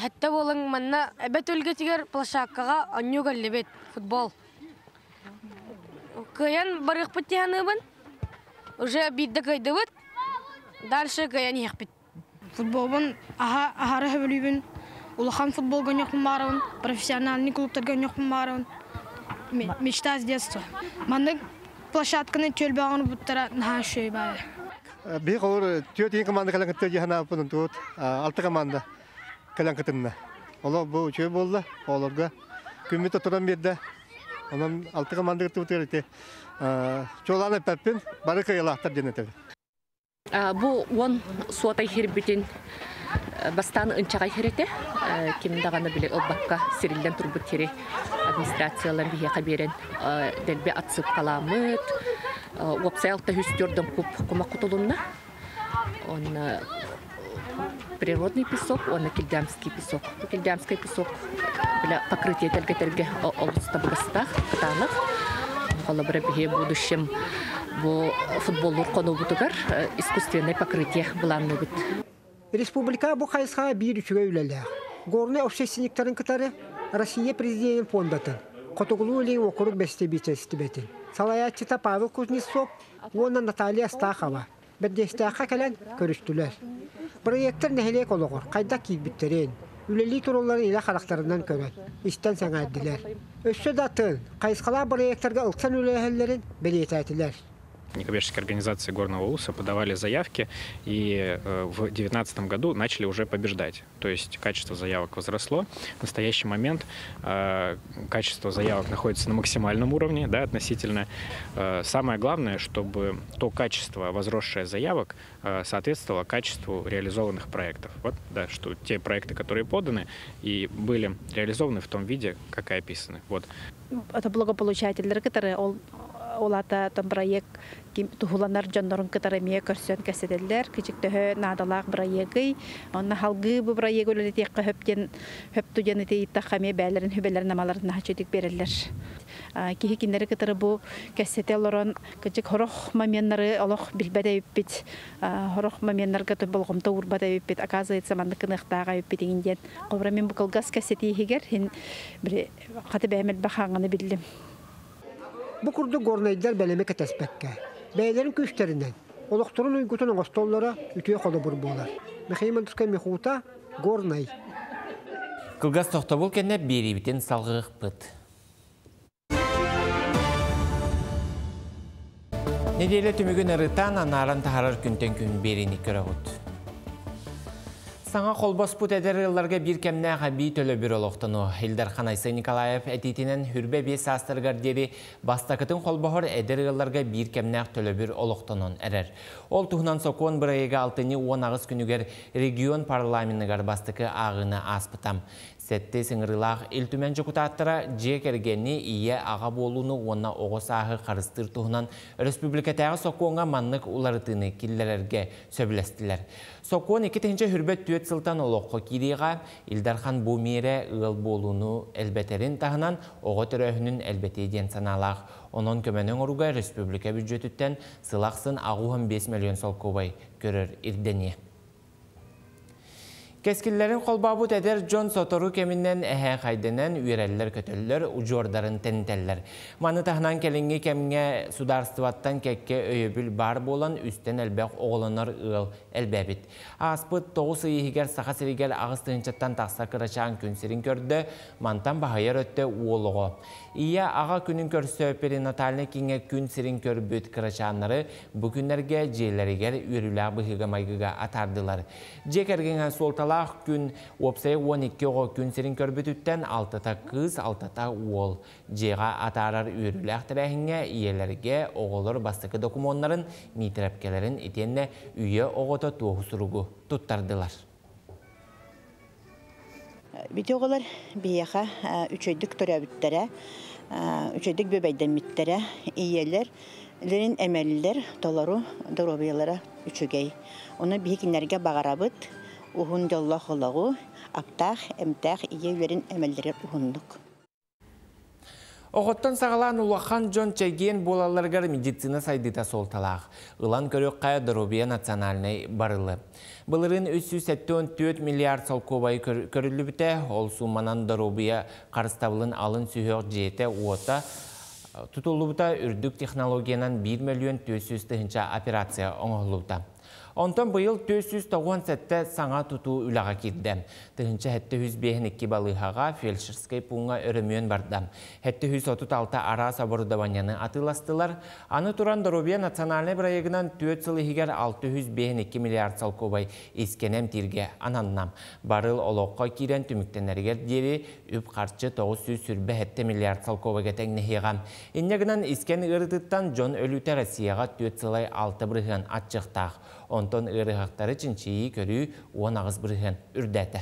Hətta bolın manna əbət ölgətigər plaşaqağa anyugallibet futbol. Qayan barıq bit yanıbın, uja biddə qaydıbıt, dalşı qayan yəq bit. Futbolun ahara həvəlübün. Улахан футбол гонёхун баравын, профессиональный клубтар гонёхун баравын. Мечта с детства. Мандык площадканы төлбөгүн буттаратын ха шөй бай. Би колор 4 команда калган төй хана бунун тут 6 команда калган кытымна. Олар бу чөй болду. Оларга күмүтө туран берди. Анан 6 команда кытып өтөрөт. Чоланы пеппин барыка ялактар денетеби. Bu 10 suatay herbitin bastan ınçağa herete kim dağanı bile o bakka serilden turbuteri administrasiyalar bir yaka beren delbe atsıp kalamıt website'ta hüstürdüm kuma kutulunna on природный песок он кельдамский песок кельдамский песок bile покрытие тельге олуста быстах катанах колабра бие будущем. Bu futbollar konu butugar, iskustenay pakritiyah bulandı bit. Respublika bu kayısha bir üçüge ülele. Gorne obşesinliklerin kıtarı, Rusya Prezidentinin fondatın. Kotogulu ile okuruk bestebitestibetin. Salayatçıta Pavel Kuznetsov, ona Natalia Stakhova. Berdestaka kelen görüştüler. Proyektör nehelek oluğur, kaydak kilbitlerin. Üleli turulların ile karakterinden körün. İşten sana ediler. Össü datın, kayıshalar proyektörge ılksan ülelerin belirti ettiler. Некоммерческие организации горного улуса подавали заявки и в 2019 году начали уже побеждать. То есть качество заявок возросло. В настоящий момент качество заявок находится на максимальном уровне, да, относительно. Самое главное, чтобы то качество возросшее заявок соответствовало качеству реализованных проектов. Вот, да, что те проекты, которые поданы и были реализованы в том виде, как и описаны. Вот. Это благополучатели, которые олата там проект ким тухуланар жаннорун кытарамия көрсөн кеседелдер кичиктө надалак проекты онна халгы бу проект өлө тек хөптен хөптүген тейта хаме бәлерин хөбелерин намаларын хачетик берелдер кихи киндер кытары бу кесетелорон кичик хорох моменттары алох билбедеп бит хорох моменттарга то болгомто урбадеп бит оказывается мандык нахтага бит инден кобрамен бу колгас кесети хигер хин бир каты бәмел бахаңны билдим. Bu kurdu gornaydılar belemek etesbekke. Beylerin köşklerinden, olukturun uygutunun ostollara ütüye kolu burbolar. Mekhiman tırkay mekhuta, gornay. Kılgaz tohtabul kendine biri biten salgı gıpıt. Nedele tümügün ırıtan anaran taharar Күнтэн күн birini körağut. Sana kolbas put eder yıllarga bir kemne habi tölü bir oluqtunu. Hildar Xanaysı Nikolayev etitinen hürbe bir sastırgar deri bastakıtın kolbahar eder yıllarga bir kemne tölü bir oluqtunun erer. Ol tuğunan sokon bırayıga altını 10 ağız günüger region parlamentigar bastıkı ağını aspıtam. Sette sınırılağ iltümen cukutattara cekergeni iye ağa bolunu ona oğuz ahı karıstır tuğunan Respublikatağı sokonga manlık ularıtını killererge söbülestiler. Sokon 2-tinci hürbet tüet sıltan oluqo kiriğa İldarhan bu mire ığıl bolunu elbeterin tahınan oğut röhünün elbeteyden sanalağ. Onun kömenen oruga Respublika büdjetütten sılaqsın ağuhun 5 milyon solkovay görür irdeniye. Keskillerin kolbabut eder John Sotoru keminden ehe kaydenen üyereller kötüller ucuordarın teniteller. Manı tahnan kelingi kemine sudarstvattan kekke öyübül barb olan üstten elbek oğlanlar ığıl elbebit. Aspıt doğusu yihiger Saha Sirä ağız tığınçattan taqsa kıraçağın künserin kördü, mantan bahayar ötte uğuluğu. İye ağa günün körsö perinatalini kine künserin körbüt kıraçağınları bu günlerge jelleriger ürüla bıhıgamayıga atardılar. Jekergene soltalar gün website 12 o gün serin körbütütten 6'ta kız 6'ta oğul jega atarar ürüler tebehinge iyelerge oğulur bastıkı dokumonların mitrepkelerin itenne üye oğuta tohusurugu tuttardılar. Videolar biyaha 3 aylık törabütlere 3 aylık bebeyden mitlere iyelerin emelliler doları dorobiyalara 3'ügey onu bihikinlerge bağarabıt Uhun dollah olağı, aptağ, emtağ, iyevlerin emelleri uhunduk. Oğuttan sağılan ulağan John Çegiyen bolalargar medicina saydita soltalağ. Ilan körüqqa Drobiya nacionalnay barılı. Bılırın 374 milyar salkobayı körülü büte, ol sumanan Drobiya karıstavlın alın sühöğ jete uota, tutulubda ürdük teknologiyanan 1 milyon 400 tığınca operasiya onuğuluda. Онтан быйыл 497 саңа туту үлаға кирді. Тыгынча 752 балыхаға фельдшерский пунга өрімөн барды. 736 арас оборудованияны атыластылар. Аны туран Дорубия национальный проектынан 4,652 миллиард салковай искенем тирге ананнам. Барыл олоққа кирен түміктенергер дери үп қарчы 947 миллиард салковайға тәңнехиған. Иннегінен искен ырытыттан Джон Өлүті Россияға 4,6 брыған атчықтақ. Онтон ырығақтары чинчии көрі 10 ағыз брыған үрдәті.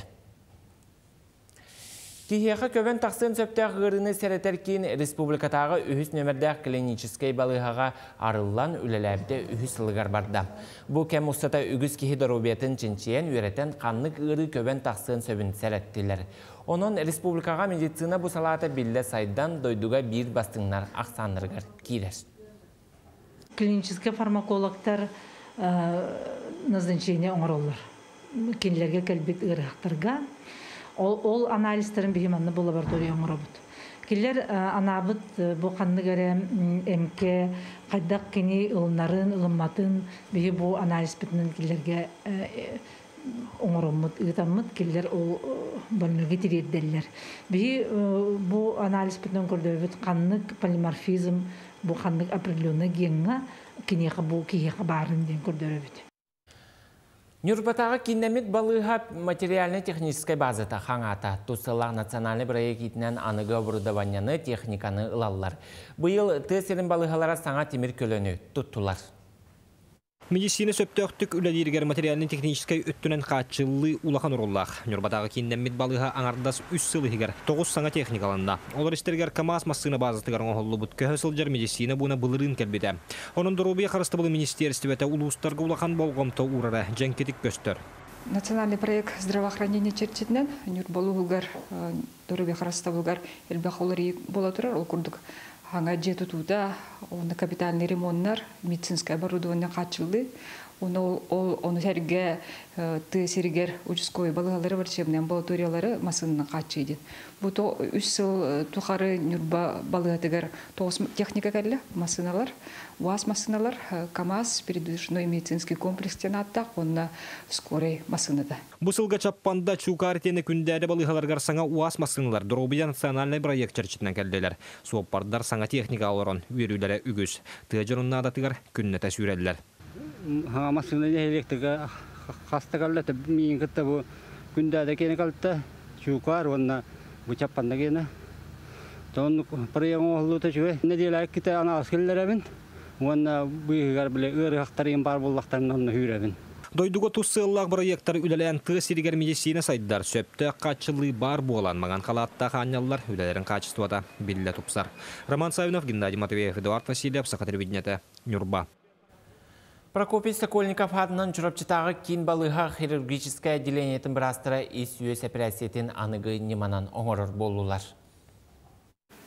Тихияға көбен тақсын сөптәқ ғырыны сәрәтер кейін республикатағы үхіс нөмірдәқ клиническай балығаға арыллан үләләбді үхіс ылғар барды. Бұл кәм ұстата үгіз кейі дорубетін чинчиен үйрәтен қанлық ғыры көбен тақсын сөбін сәрәттілер. Onun республикаға медицина бұл салаты білі сайдан дойдуға бір бастыңнар ақсандырғар кейдер. Клиническай фармакологтар назначение оңыролыр. Кенілерге кәлбет ғырықтарға. Ол анализтерин бигеманны бу лаборатория оңрабыт. Киллер анабыт бу канны кере эмке кайдак кини ылымнарын, ылымматын биге бу анализ битнен киллерге оңроммыт, ытаммыт киллер ол бөлнөге тирелдерлер. Биге бу анализ битнен көрдөбүт каннык полиморфизм, бу каннык определённый генга кини бу кие барын ден көрдөбүт. Нюрбатағы кинемет балыға материально-технической базата хаңата. Тусылақ национальный проектінен анығы оборудованияны техниканы ылалар. Бұйыл тесерін балығалара саңа темір көліні тұттылар. Медицина сөптөктік үләдергер материально-технической өттінен қатшылы улақан ұрылақ. Нюрбатағы кинемет балыға аңардас 3 сылығығыр 9 саңа техникаланна. Олар істергер КАМАЗ массыны базатығар оңғылы бұт көсілдер медицина бұны бұлырын кәлбеді. Onun Дорубия Харыстыбылы министерствовета улустарга улахан болгомто урара жеңкетик көстөр. Национальный проект здравоохранения чертитинен Нюрбалу Булгар Дорубия Харыстыбылгар элбахолари бола турар ол курдук. Аңа жету туда онда капитальный ремонттар, медицинское оборудование качылды. Оны серге тесергер участковый балыгалары врачебный амбулаториялары масынына качыйды. Бу 3 жыл тухары Нюрба балыгатыгар 9 техника келе масыналар, УАЗ масыналар, КАМАЗ передвижной медицинский комплекс тенатта, онна скорый масыныда. Бу сылга чаппанда Чукартени күндәре балыгаларга саңа УАЗ масыналар Дорубия национальный проект чертитнен келделер. Суоппардар саңа техника алырон үйрүләре үгүз. Тыжырынна адатыгар күннәтә сүрәләр. Hamasını elektrika hastakarla tabii ki bu günde de kendi kalpte çukar vana bu çapanda gene. Ton paraya muhallu taşıyor. Ne diyorlar ki te ana askerler evin vana bu garbile ırıktarın parbolaktan onun hürevin. Doyduğu 30 yıllık projeler ülelerin tesirger medisine saydılar. Söpte kaçlı bar boğulan magan kalatta kanyalar ülelerin kaçtıvada bille topsar. Roman Savinov, Gennady Matveyev, Eduard Vasilyev, Saka televizyonda Nurba. Прокопий Сокольников хатынан чурапчытағы кен балыға хирургическая отделениетін бірастыра ес үйес операциятен анығы неманан оңырыр болулар.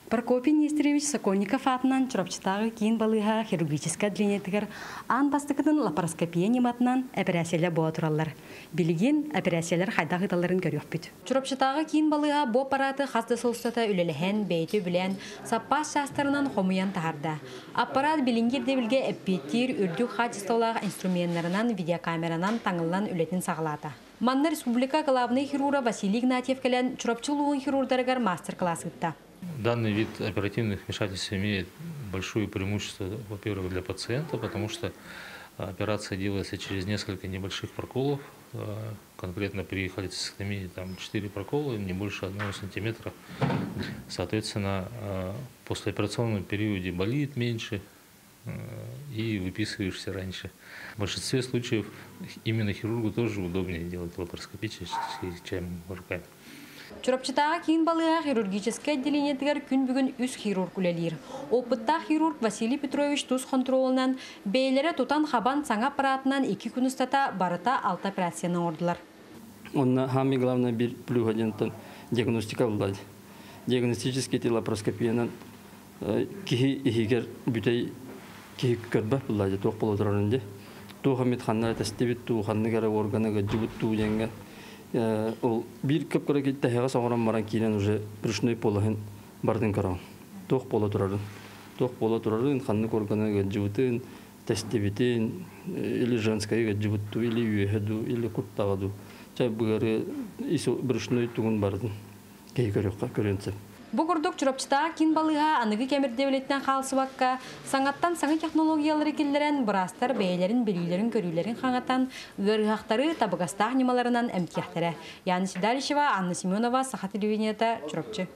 Прокопий Нестеревич Сокольников атынан чурапчытағы кен балыға хирургическая отделениетігір аң бастықытын лапароскопия нематынан операциялі боа тұралар. Білген операциялар қайдағы таларын көріп бүт. Чурапчытағы кен балыға бо аппараты қазды солыстата үлеліген бәйті білен саппас шастарынан хомуян тағарда. Аппарат білінгерде білге әппеттер үрдік қадыстолағы инструментарынан видеокамеранан таңылан үлетін сағылады. Манна республика главный хирурга Василий Игнатьев келен чурапчылуын хирурдарыгар мастер-класс ытта. Данный вид оперативных вмешательств имеет большое преимущество, во-первых, для пациента, потому что операция делается через несколько небольших проколов. Конкретно при холецистомии там 4 прокола, не больше 1 сантиметра. Соответственно, в послеоперационном периоде болит меньше и выписываешься раньше. В большинстве случаев именно хирургу тоже удобнее делать лапароскопически, чем руками. Чурапчытағы кен балыға хирургическая отделениетігер күн бүгін үз хирург үлелер. Опытта хирург Василий Петрович тұз контролынан бейлері тотан хабан саңа аппаратынан 2 күн ұстата барыта 6 операцияны ордылар. Онна хамы главное бір плюс один-тан диагностика болады. Диагностический телапароскопияның кихи ихигер бүтей кихи көрбәк болады, тоқ болатырарынде. Тоқ хамитханна тәстебет, тоқ ханныгары органыға жүбіт тоқ денге. Ол бир көп көрі кетті әйіға соңыран баран кейлен уже бүршінөй болығын бардың қарауын. Тоқ бола тұрарын. Тоқ бола тұрарын, қанны көргінің жүгітін, тестивитин или женская джибутту или юеду или куттаваду. Чабыры исо брюшной тугун бардын. Кейкөрөккө көрүнсө. Бу курдук чурапчыта кин балыга аныгы кемир девлеттен халсыбакка саңаттан саңы технологиялары келдерен бурастар бээлерин билилерин көрүүлөрүн хаңатан өргактары табыгаста анималарынан эмкехтере. Яны Сидалишева, Анна Семенова, Саха телевидениеда чурапчы.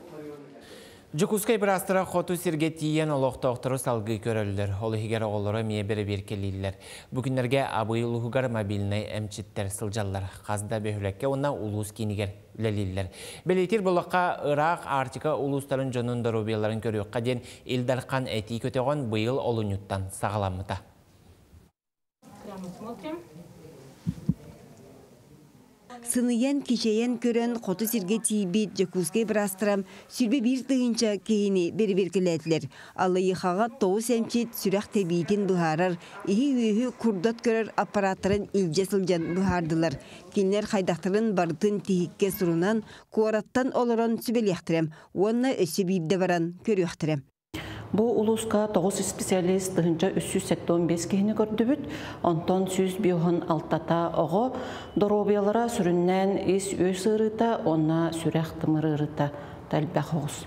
Жукускай бұрастыра қоту серге тиен олықты оқтыру салғы көрілдер. Олы хигер олыры мебері беркелейлер. Бүгіндерге абыйыл ұғығар мобиліне әмчеттер сылжалар. Қазда бөхілекке онна ұлыс кенігер үлелейлер. Белетер бұлыққа Ирақ, Артика ұлыстарын жонын дұрубияларын көріуққа ден елдарқан әти көтеғон бұйыл олын үттан сағаламыда. Сыныян кешаян көрін қоту серге тейбет жакузгай бірастырам, сүрбе бір дығынша кейіні бер-беркіләділер. Алайықаға тоу сәмчет сүрақ тәбейтін бұхарар, ехе-өйі күрдат көрір аппараттарын үлжесілжан бұхардылар. Кенлер қайдақтырын бардын тейікке сұрынан, қуараттан олырын сүбелектірем, онына өсі бейді баран көріқтірем. Bu ulusqa 9 spesialist dığınca 375 kehini gördübüt, ondan 100 biyohun altata oğu, dorobiyalara sürünnen is öz ırıta, ona sürek tımır ırıta talbaq oğuz.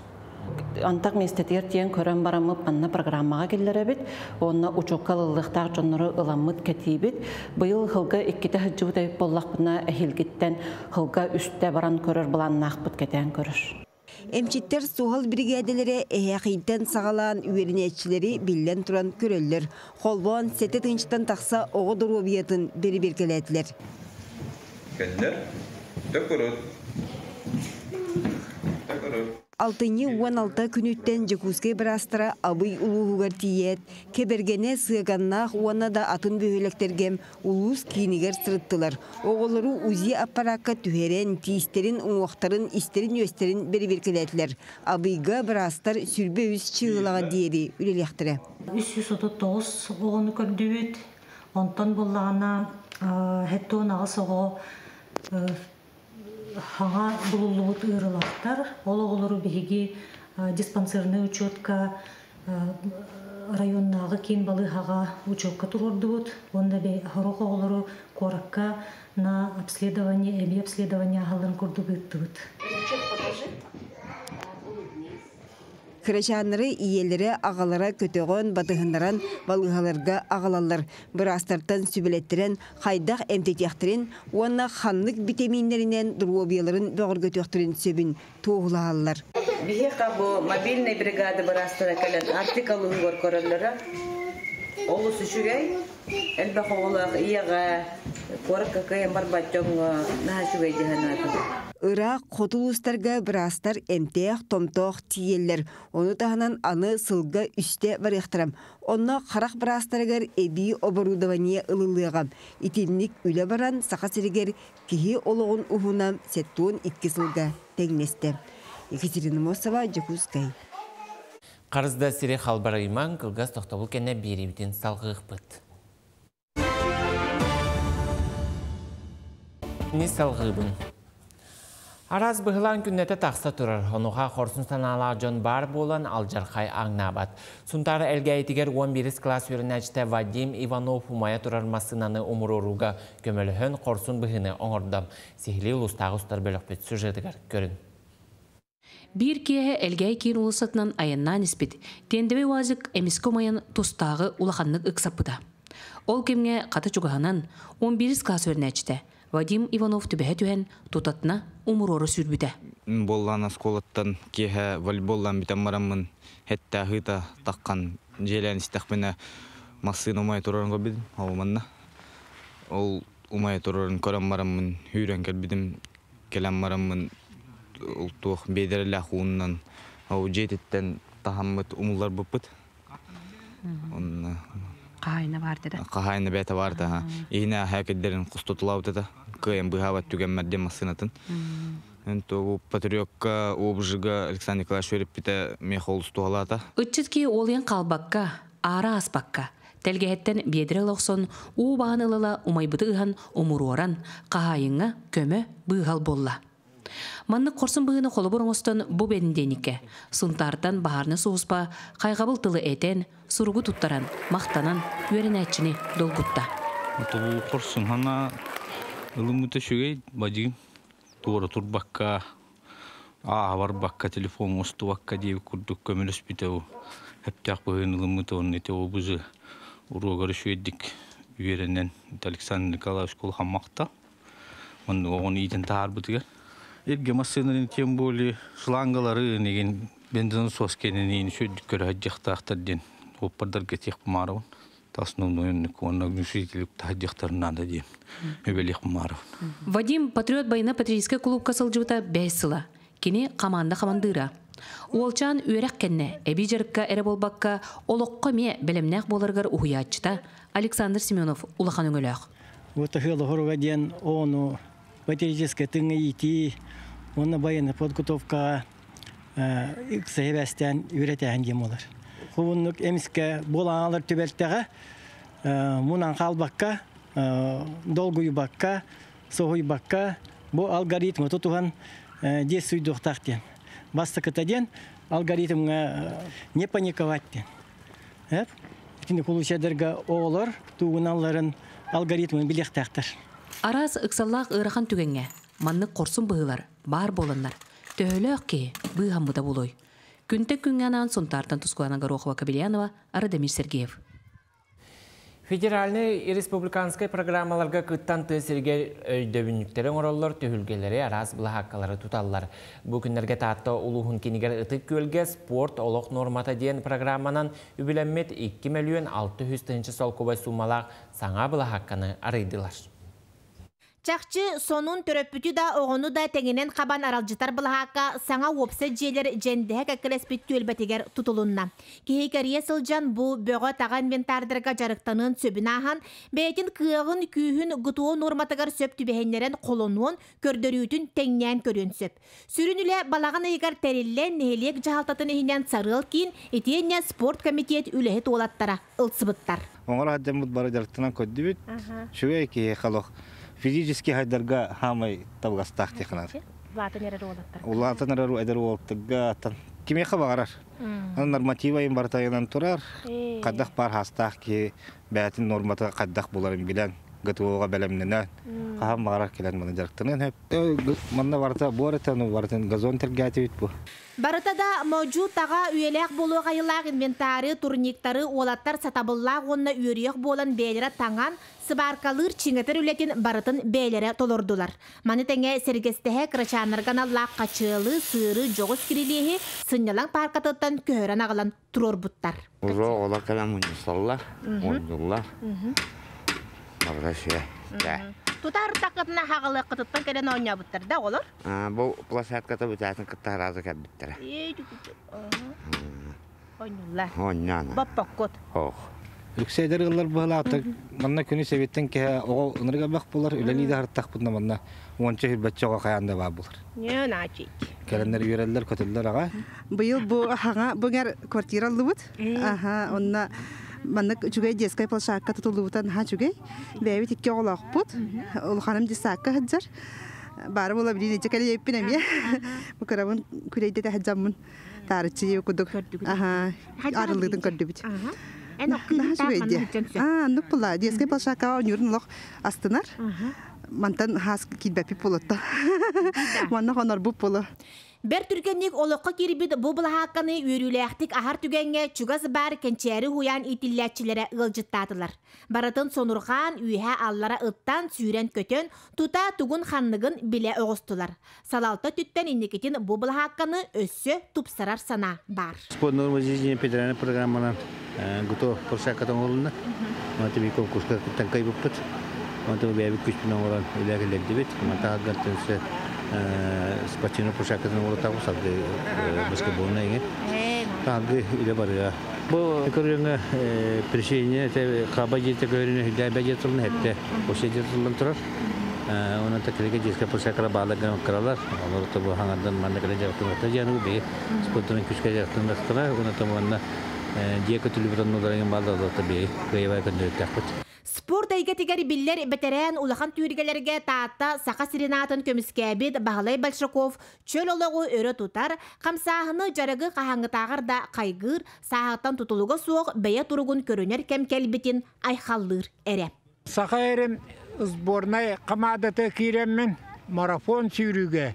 Antaq mestetiyer tiyen körön baramıp, anna programmağa kellerebit, ona uçukalılıqtaq jonları ılamıt ketibit, bıyıl hılga ikkite hıcıvdayıp bollaqbına ehilgitten, hılga üstte baran körör, bulannaqbıt keten körör. Эмчиттер суғал бригадалары әхейттен сағалан үйерінетшілері білден тұран көрелдер. Қолбуан сәті тыңшыттан тақса оғы дұру обиятын бері-беркеләділер. Кәлілер, дәкіріп. Алтыны 16 күніттен жүкізге бірастыра абый ұлығығар тиет. Кебергене сығаннақ уана да атын бөйелектергем ұлыс кейінігер сұрыттылар. Оғылыру үзе аппараққа түхерен, тиістерін, ұңуақтарын, істерін-өстерін бері-беркелетілер. Абыйға бірастар сүрбе үз чығылаға дейері үлелектірі. 339 бұғыны көрді өт. Онтан болағына әтті онағы соғы Хага булулугут ырылактар, ологолору биги диспансерный учетка районнагы кин балыгага учетка турдубут. Онда бе хорогоголору коракка на обследование, эби обследование халын курдубыттыбыт. Кырачаныры иелері ағалара көтеғон батығындаран балығаларға ағалалар. Бір астартан сөбелеттірен қайдақ әмтетектірен, уанна ханлық битаминлерінен дұрубияларын бағыр көтектірен сөбін тоғылағалар. Бихеқа бұ мобильный бригады бір астыра кәлін артикалы ғыр көрілері. Олы сүшігей, әлбәқ оғылақ иеға қорық қақай марбаттың нағашуғай дегенатым. Ирақ қотылыстарға бірастар әмтеяқ томтоқ тиелер. Оны тағынан аны сылға үсте барықтырам. Онна қарақ бірастарғар әбей оборудование ұлылығам. Итінлік үлі баран Саха Сирэгер кейі олығын ұғынам сәттуын иткі сылға тәңнесті. Екатерина Мосова, Якутскай. Қарызда сире қалбар иман қылғаз тоқтабыл кәне беремден салғық бұд. Не салғыбын? Араз бұғылан күннәті тақса тұрыр. Онуға қорсын санала жон бар болан алжарқай аңнабат. Сұнтары әлге әйтігер 11 класс өрінәжті Вадим Иванов ұмая тұрармасынаны ұмыруруға көміліхін қорсын бұғыны оңырдам. Сихли ұлыстағы ұстар бөлікпет сүжетігер көрін. Бир кеһе элгәй кин улысытынан аяннан испит. Тендеве уазык эмискомаян тустағы улаханнык ыксапыда. Ол кемге қаты чуғанан 11 класс өрінәжті. Вадим Иванов түбәһе түһән тутатна умурору сүрбүтә. Боллана сколаттан кеһә волейболдан битәм марамын, хәтта хыта таккан җелән истәхмәне масын умай торырга бит, авыманна. Ул умай торырын көрәм марамын, һүрән кел бидем, келәм марамын, ул тух бедерлә хуннан, ау җететтән тахаммыт умуллар бупыт. Онна Kahayna vardı da. Kahayna bete vardı ha. İğne hareketlerin kustutulağı da. Kıyam bıhavat tükenmedde masınatın. Ento bu patriyokka, objiga, Aleksandr Nikolaevich verip bite mekholus tuğala da. Üççütki oğlayan kalbakka, ara asbakka. Telgehetten bedre loğson, o bağınılıla umaybıdı ıhan umuru oran. Kahayına köme bıhal bolla. Маннық қорсын бұғыны қолы бұрыңыстын бұ бәдінденікке. Сұнтартан бағарны соғыспа, қайғабыл тылы әтен, сұрғы тұттаран, мақтанан, Өренәчіне долгутта. Бұл қорсын ғана үлімгіті шөгей бәдігін туыры тұр баққа, ағар баққа, телефон ұсты баққа дейі күрдік көмелес бітеу. Әптіғақ бұғын үлімгіті оның ете обызы ұрғары шөгедік үйерінен Александр Николаевич Колхамақта. Оның етін тағар бұдығар. Erge masınların tüm böyle şlangaları negen benden soskeni neyini şöydük göre hacıqta axtarden hoppardar getek bumarıvan. Tasnımda önlük onunla güçlükte hacıqtarına da deyim. Öbelek bumarıvan. Vadim Patriot Bayına Patriotska Kulub Kasılcıvıta 5 sıla. Kene kamanda-kamandıra. Uolçan üyerek kenne, ebi jarıkka erebol bakka, oloqqa me belemnaq bolargar uhuyatçıta. Aleksandr Semyonov, ulaqan öngülüq. Votafel Horvaden onu... Батерическая тыңы оны байыны подготовка ик сәйбәстән үйрәтәһен дем олар. Хуынлык эмискә болаалар төбәлтәгә мунан халбакка, долгуй бакка, согуй бакка бу алгоритм тотуган действуй дохтактен. Бастыкытаден алгоритмга не паниковать тен. Эп, кине кулучадырга олар тугуналларын алгоритмын билектәктер. Араз ыксаллах ырахан түгенге, манны корсун быылар, бар боланнар, төһөлөк ке быыхан буда болой. Күнтэн күн анан сонтартан тускулана Горохова Кабельянова, Арадамир Сергеев. Федеральный и республиканский программаларга кыттан тесирге өйдөбүнүктөрүн ороллор төһүлгелери араз былахаккалары туталлар. Бу күндөргө таатта улуун кинигер ытык көлгө спорт олок нормата деген программанан үбүлөнмет 2,600 солкобой суммалак саңа былахакканы арыйдылар. Чакчы сонун төрөпүтү да огону да тегенен кабан аралжытар булака саңа опса желер жендек акелеспит төлбетигер тутулунна. Кейкерие сылжан бу бөгө таган вентардырга жарыктанын сөбүнахан бетин кыгын күйүн гутуу норматыгар сөп түбехеннерен колонуун көрдөрүүтүн теңнен көрүнсөп. Сүрүнүлө балагын эгер териллен нелек жаалтатын ийнен сарыл кин этенне спорт комитет үлөһө толаттара ылсыбыттар. Оңор адам бут бара жарыктанан көдүбүт. Шугай ки халык Физически хайдарга хамай табгастах технар. Улатан эреру эдер уолтыга киме хабарар. Ан норматива им бартаянан турар. Каддах пар хастах ки баатин нормата каддах буларын билен гытууга белемненен. Кахам барар келен мана жарктынын хеп. Мана барта боретен бартын газон тергатибит бу. Барытада мажу таға үйелек болу ғайылақ инвентары, турниктары, олаттар сатабыллақ онына үйерек болын бейлері таңан, сыбаркалыр чингетер үлетін барытын бейлері толырдылар. Манетенге сергестіғе крачанырған аллақ қачылы, сыры, жоғыз кирелеғі сынялан паркатыттан көрен ағылан тұрор бұттар. Ұзо олақ кәлем ұнысалла, ұндылла, барғашы, да. Tutar takatına hagalı kıtıttan kelen onya bittir de olur. Bu plasetkata bütaytın kıttar azı keb bittir. Onyullar. Onyana. Bapakkot. Oh. Yükseydir yıllar bıhılatık. Bana künü sebetten ki oğul ınırga bak bulur. Üleliği de hırttak bunda bana. Onca hürbetçi oğa kayanda bağ bulur. Ne nacik. Gelenler yüreliler kötüldüler ağa. Bu yıl bu hana bu yer kvartiralı bud. Onunla... Маннык жүгей дескай плашакка тутулубутан ха жүгей. Бэбит икке олақ бұд. Ол ханым десакка хаджар. Бары бола білейін ечек әлі еппен әме. Бұқырабын күрейді де хаджамын. Тарычы еп күдік. Арылығдың көрді бит. Ән оққиын тағаны хаджамсы. Нүк бұла. Дескай плашакка өнерін олақ астынар. Мантан хас кидбәпіп болатта. Маннақ онар бұп болы. Бер түркенник олыққа кербет бұл бұлхаққаны өріліқтік ахар түгенге чүгіз бар кенчері хуян итилләтчілері ғылжыттадылар. Баратын сонырған үйе аллара ұттан сүйрен көтен тута түгін ханлығын біле оғыстылар. Салалта түттен инекетін бұл бұлхаққаны өссі тұпсарар сана бар. Спорт норма жизнен педерәне программанан ғытов құрсақатан олында. Матыбей конкурсқа күттен қайбыптыр. Матыбей бәйбі күшпінен олан өләгілерді бет. Матағаттансы спортивный площадканы уротабыз сады баскетболна иге. Тагы иле бар я. Бу көргөнгө причине те кабажете көрүнө дайбажетилне хетте. Ошетилден турат. Аны текреге диске площадкара баалган каралар. Аларда бу хангадан манда келе жатканда жаныбы бе. Спорттун күчкө жактында кына уна таманна диэкөтүлүп раннодарга балдалда бе. Кайбай көндө тахпыт. Спорт Урдайга тегери биллер бетерен улахан түйргелерге таатта Саха Сирэнатын көміскебид Бағалай Большаков чөл олығу өрі тутар, қамсағыны жарығы қағаңытағыр да қайғыр, сағаттан тұтылуға соқ бәйе тұрғын көрінер кәмкәлбетін айқалыр әрі. Саха әрім ұзборнай қамадаты кереммен марафон сүйріге.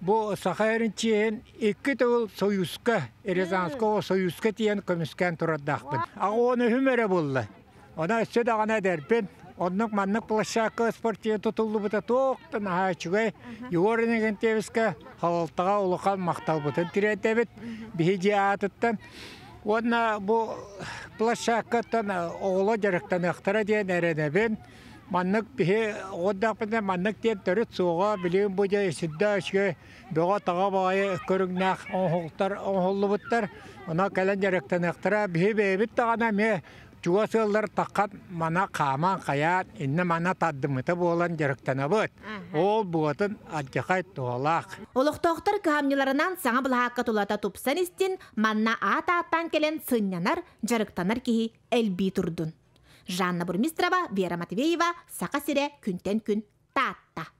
Bu Sakarın için iki tol soyuska, Erzansko soyuska diyen komisken turadakpın. Ama onu hümere buldu. Ona üstü dağına derpin. Onluk manlık bulaşakı sportiyen tutuldu buta toğuktan ağaçıgay. Yuvarının genteviske halaltığa uluqal maqtal butan tiretebit. Bihici atıttan. Ona bu bulaşakıtan oğlu jarıktan ıhtara diyen erenebin. Manlık bihe odakpında manlık diye törüt soğa bilim buca eşidda eşge boğa tağa bağayı körüngnak onhollu buttar ona kelen gerekten ektıra bihe bebit dağına me çuva sığılları taqqat mana kaman kayan inne mana taddımıtı boğulan gerekten abut ol buğatın adjaqay tuğalaq Oluqtoqtır kıhamnilarından sana bılhaqqa tulata tupsan istin manna ata-attan kelen sınyanar gerektenar kehi elbi turdun Жанна Бурмистрова, Вера Матвеева, Саха Сирэ, Күнтэн күн, Таатта.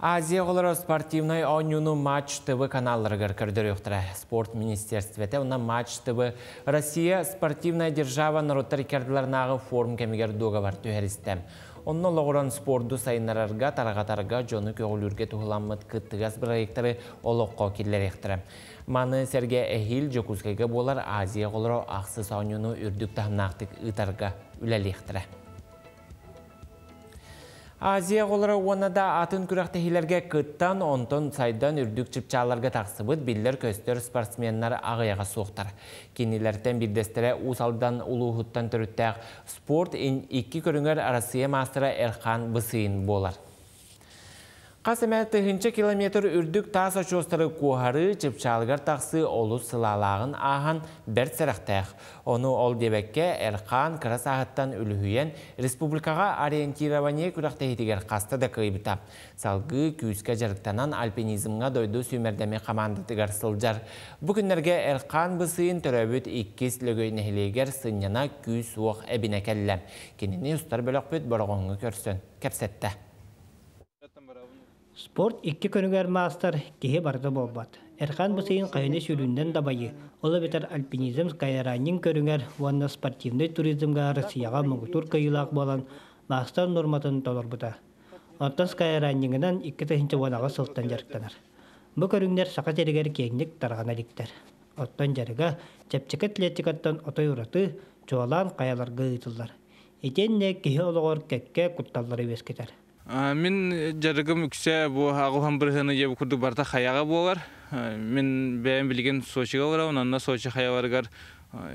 Азия олары спортивной онюну Матч ТВ каналларыгар көрдөрөктүрө. Спорт министерствете уна Матч ТВ Россия спортивная держава народтар кердилернагы форум кемигер договор төһеристем. Онно логорон спортду сайынарарга тарагатарга жону көгүлүргө тугуламмыт кыттыгас проекттери олокко киллеректире. Маны Серге Эхил Жокускайга болар Азия голоро аксы саунюну үрдүк тамнактык ытарга үлелектире. Азия голоро онада атын күрөктөйлөргө кыттан онтон сайдан үрдүк чыпчаларга таксыбыт биллер көстөр спортсменнер агыяга соктар. Кинилерден бир дестере усалдан улугуттан төрүттөк спорт ин 2 көрүнгөр Россия мастера Эрхан Бысыйын болар. Қасыма 10 километр үрдік таса жостары кухары чыпчалгар тақсы олыс сылалағын ахан бір сырақтайық. Оны ол дебекке Эрхан Красағыттан үлігіен республикаға ориентирование күрақтайдегер қасты да көйбіта. Салғы күйіске жарықтанан альпинизмға дойды сөмердеме қамандатығар сылжар. Бүкіндерге Эрхан Бысыйын түрәбіт 2 лөгейнелегер сынына күйіс оқ әбіне кәлі. Кеніне ұстар бөлік бөт бұрғыңы көрсетті. Sport iki könüger master kehe barda bolbat. Эрхан Бысыйын кайыны сүйлүндөн да байы. Олы бетер альпинизм кайраанин көрүңөр ванна спортивный туризмга Россияга мугутур кыйылак болан мастер норматын толорбута. Аттас кайраанингинен 2-нче ванага сылттан жарыктанар. Бу көрүңнөр Саха Сирэгер кеңник таргана диктер. Оттон жарыга чепчек атлетикаттан отой ураты жолан каяларга ыйтылар. Этенне кеге ологор кекке кутталлары вескетер. Min jargım yükse bu ağuhan bırhını yev kurduk barda xayağa boğar. Min beğen bilgin soçiga var, onunla soçi xaya vargar,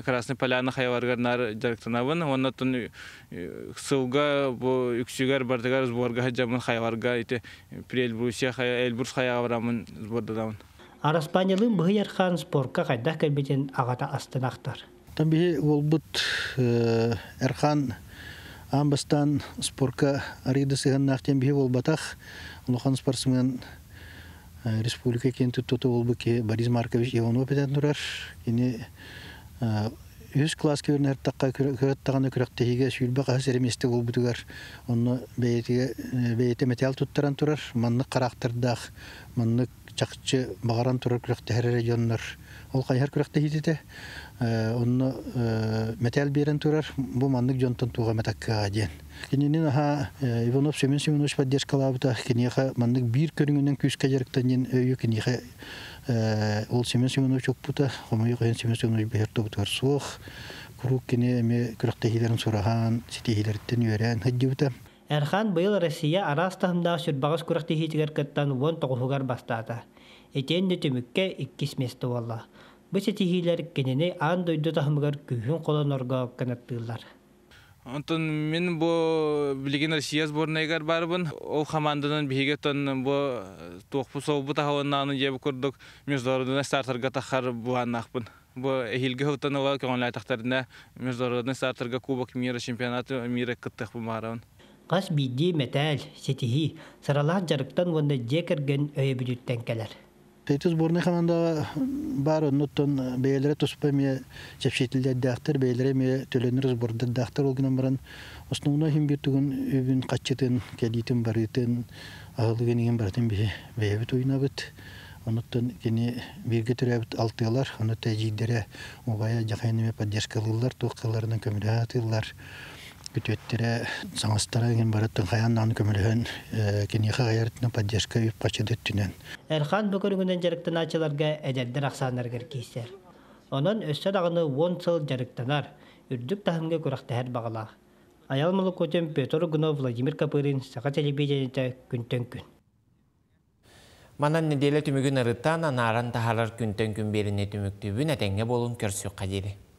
Krasnı Palyanı xaya vargar nar jargtanavın. Onunla sığuga bu yüksügar bardagar zborga hacamın xaya vargar ite Elbrus xaya varamın zbordadavın. Araspanyalın bıhı yarxan sporka qaydak kalbeten ağada astanaqtar. Tabii olbut Erhan Ambastan sporka arida sığınnaqten bihe bolbataq Uluqan sportsmen Respublika kenti tutu olbuki Boris Markovich Ivanov'dan durar. Yine 100 klas körünür taqqa körattağına köraktehige sülbaq asır emeste olbutugar. Onu beyete metal tutturan durar. Manlık qaraktırdaq, manlık çaqçı bağaran durar körakteher regionlar. Ol qayar köraktehide de. Onu metal beren turar, bu manlık jontan tuğa metakka diyen. Kininin ha Ivanov Semen Semenovich podderşkalabıta, kiniha manlık bir körüngünden küske jarıktan diyen öyü kiniha ol Semen Semenovich okputa, homoyu koyan Semen Semenovich beherto butuar soğuk, kuruk kini me küraktahilerin sorahan, sitihilerinden yören hıddi buta. Erhan bıyıl Rasiya arastahımda sürbağız küraktahitigar kattan von toğuhugar bastata. Eten de tümükke ikkismesti valla. Bu setihiler kendini an doydu tahmıgar kühün kolonlarga kanattırlar. Anton min bu bilgin Rusiyaz bornaygar barbun. O komandanın bihigeton bu toxpusu bu tahavnanın yeb kurduk. Müzdorudun startarga taxar bu anaqpun. Bu ehilge hutan ola konlay taxtarına müzdorudun startarga kubok mira şempionatı mira kıttıq bu maravun. Qas bidi metal setihi saralan jarıqtan wanda jekergen öye büdütten keler. Petis borne xamanda baro nutun beylere tuspamı çepşetildi daxtar beylere mi töleniriz burda daxtar olgun biran osnuna him bir tugun übün qaççetin kelitin baritin ağılginin baritin bi beyebit oynabıt onutun yeni birge türebit altılar onu tejidere ogaya jahaynime podderskalılar toqkalarının kömülatılar kütüttire sanastaragin baratın hayandan kömülühün kini hayatına podderska üp qaçıdıttınen Erhan bugüründen jarıktan açılarga ejeldir axsanlar kirkiser onun össö dağını 10 yıl jarıktanar ürdük tahımga kuraqta her bağla Ayalmalı Koçem Petro Gunov Vladimir Kapırin Saka Televizyonda Күнтэн күн Manan nedele tümügün arıtan anaran tahalar Күнтэн күн berine tümüktü bünetenge bolun körsü kaderi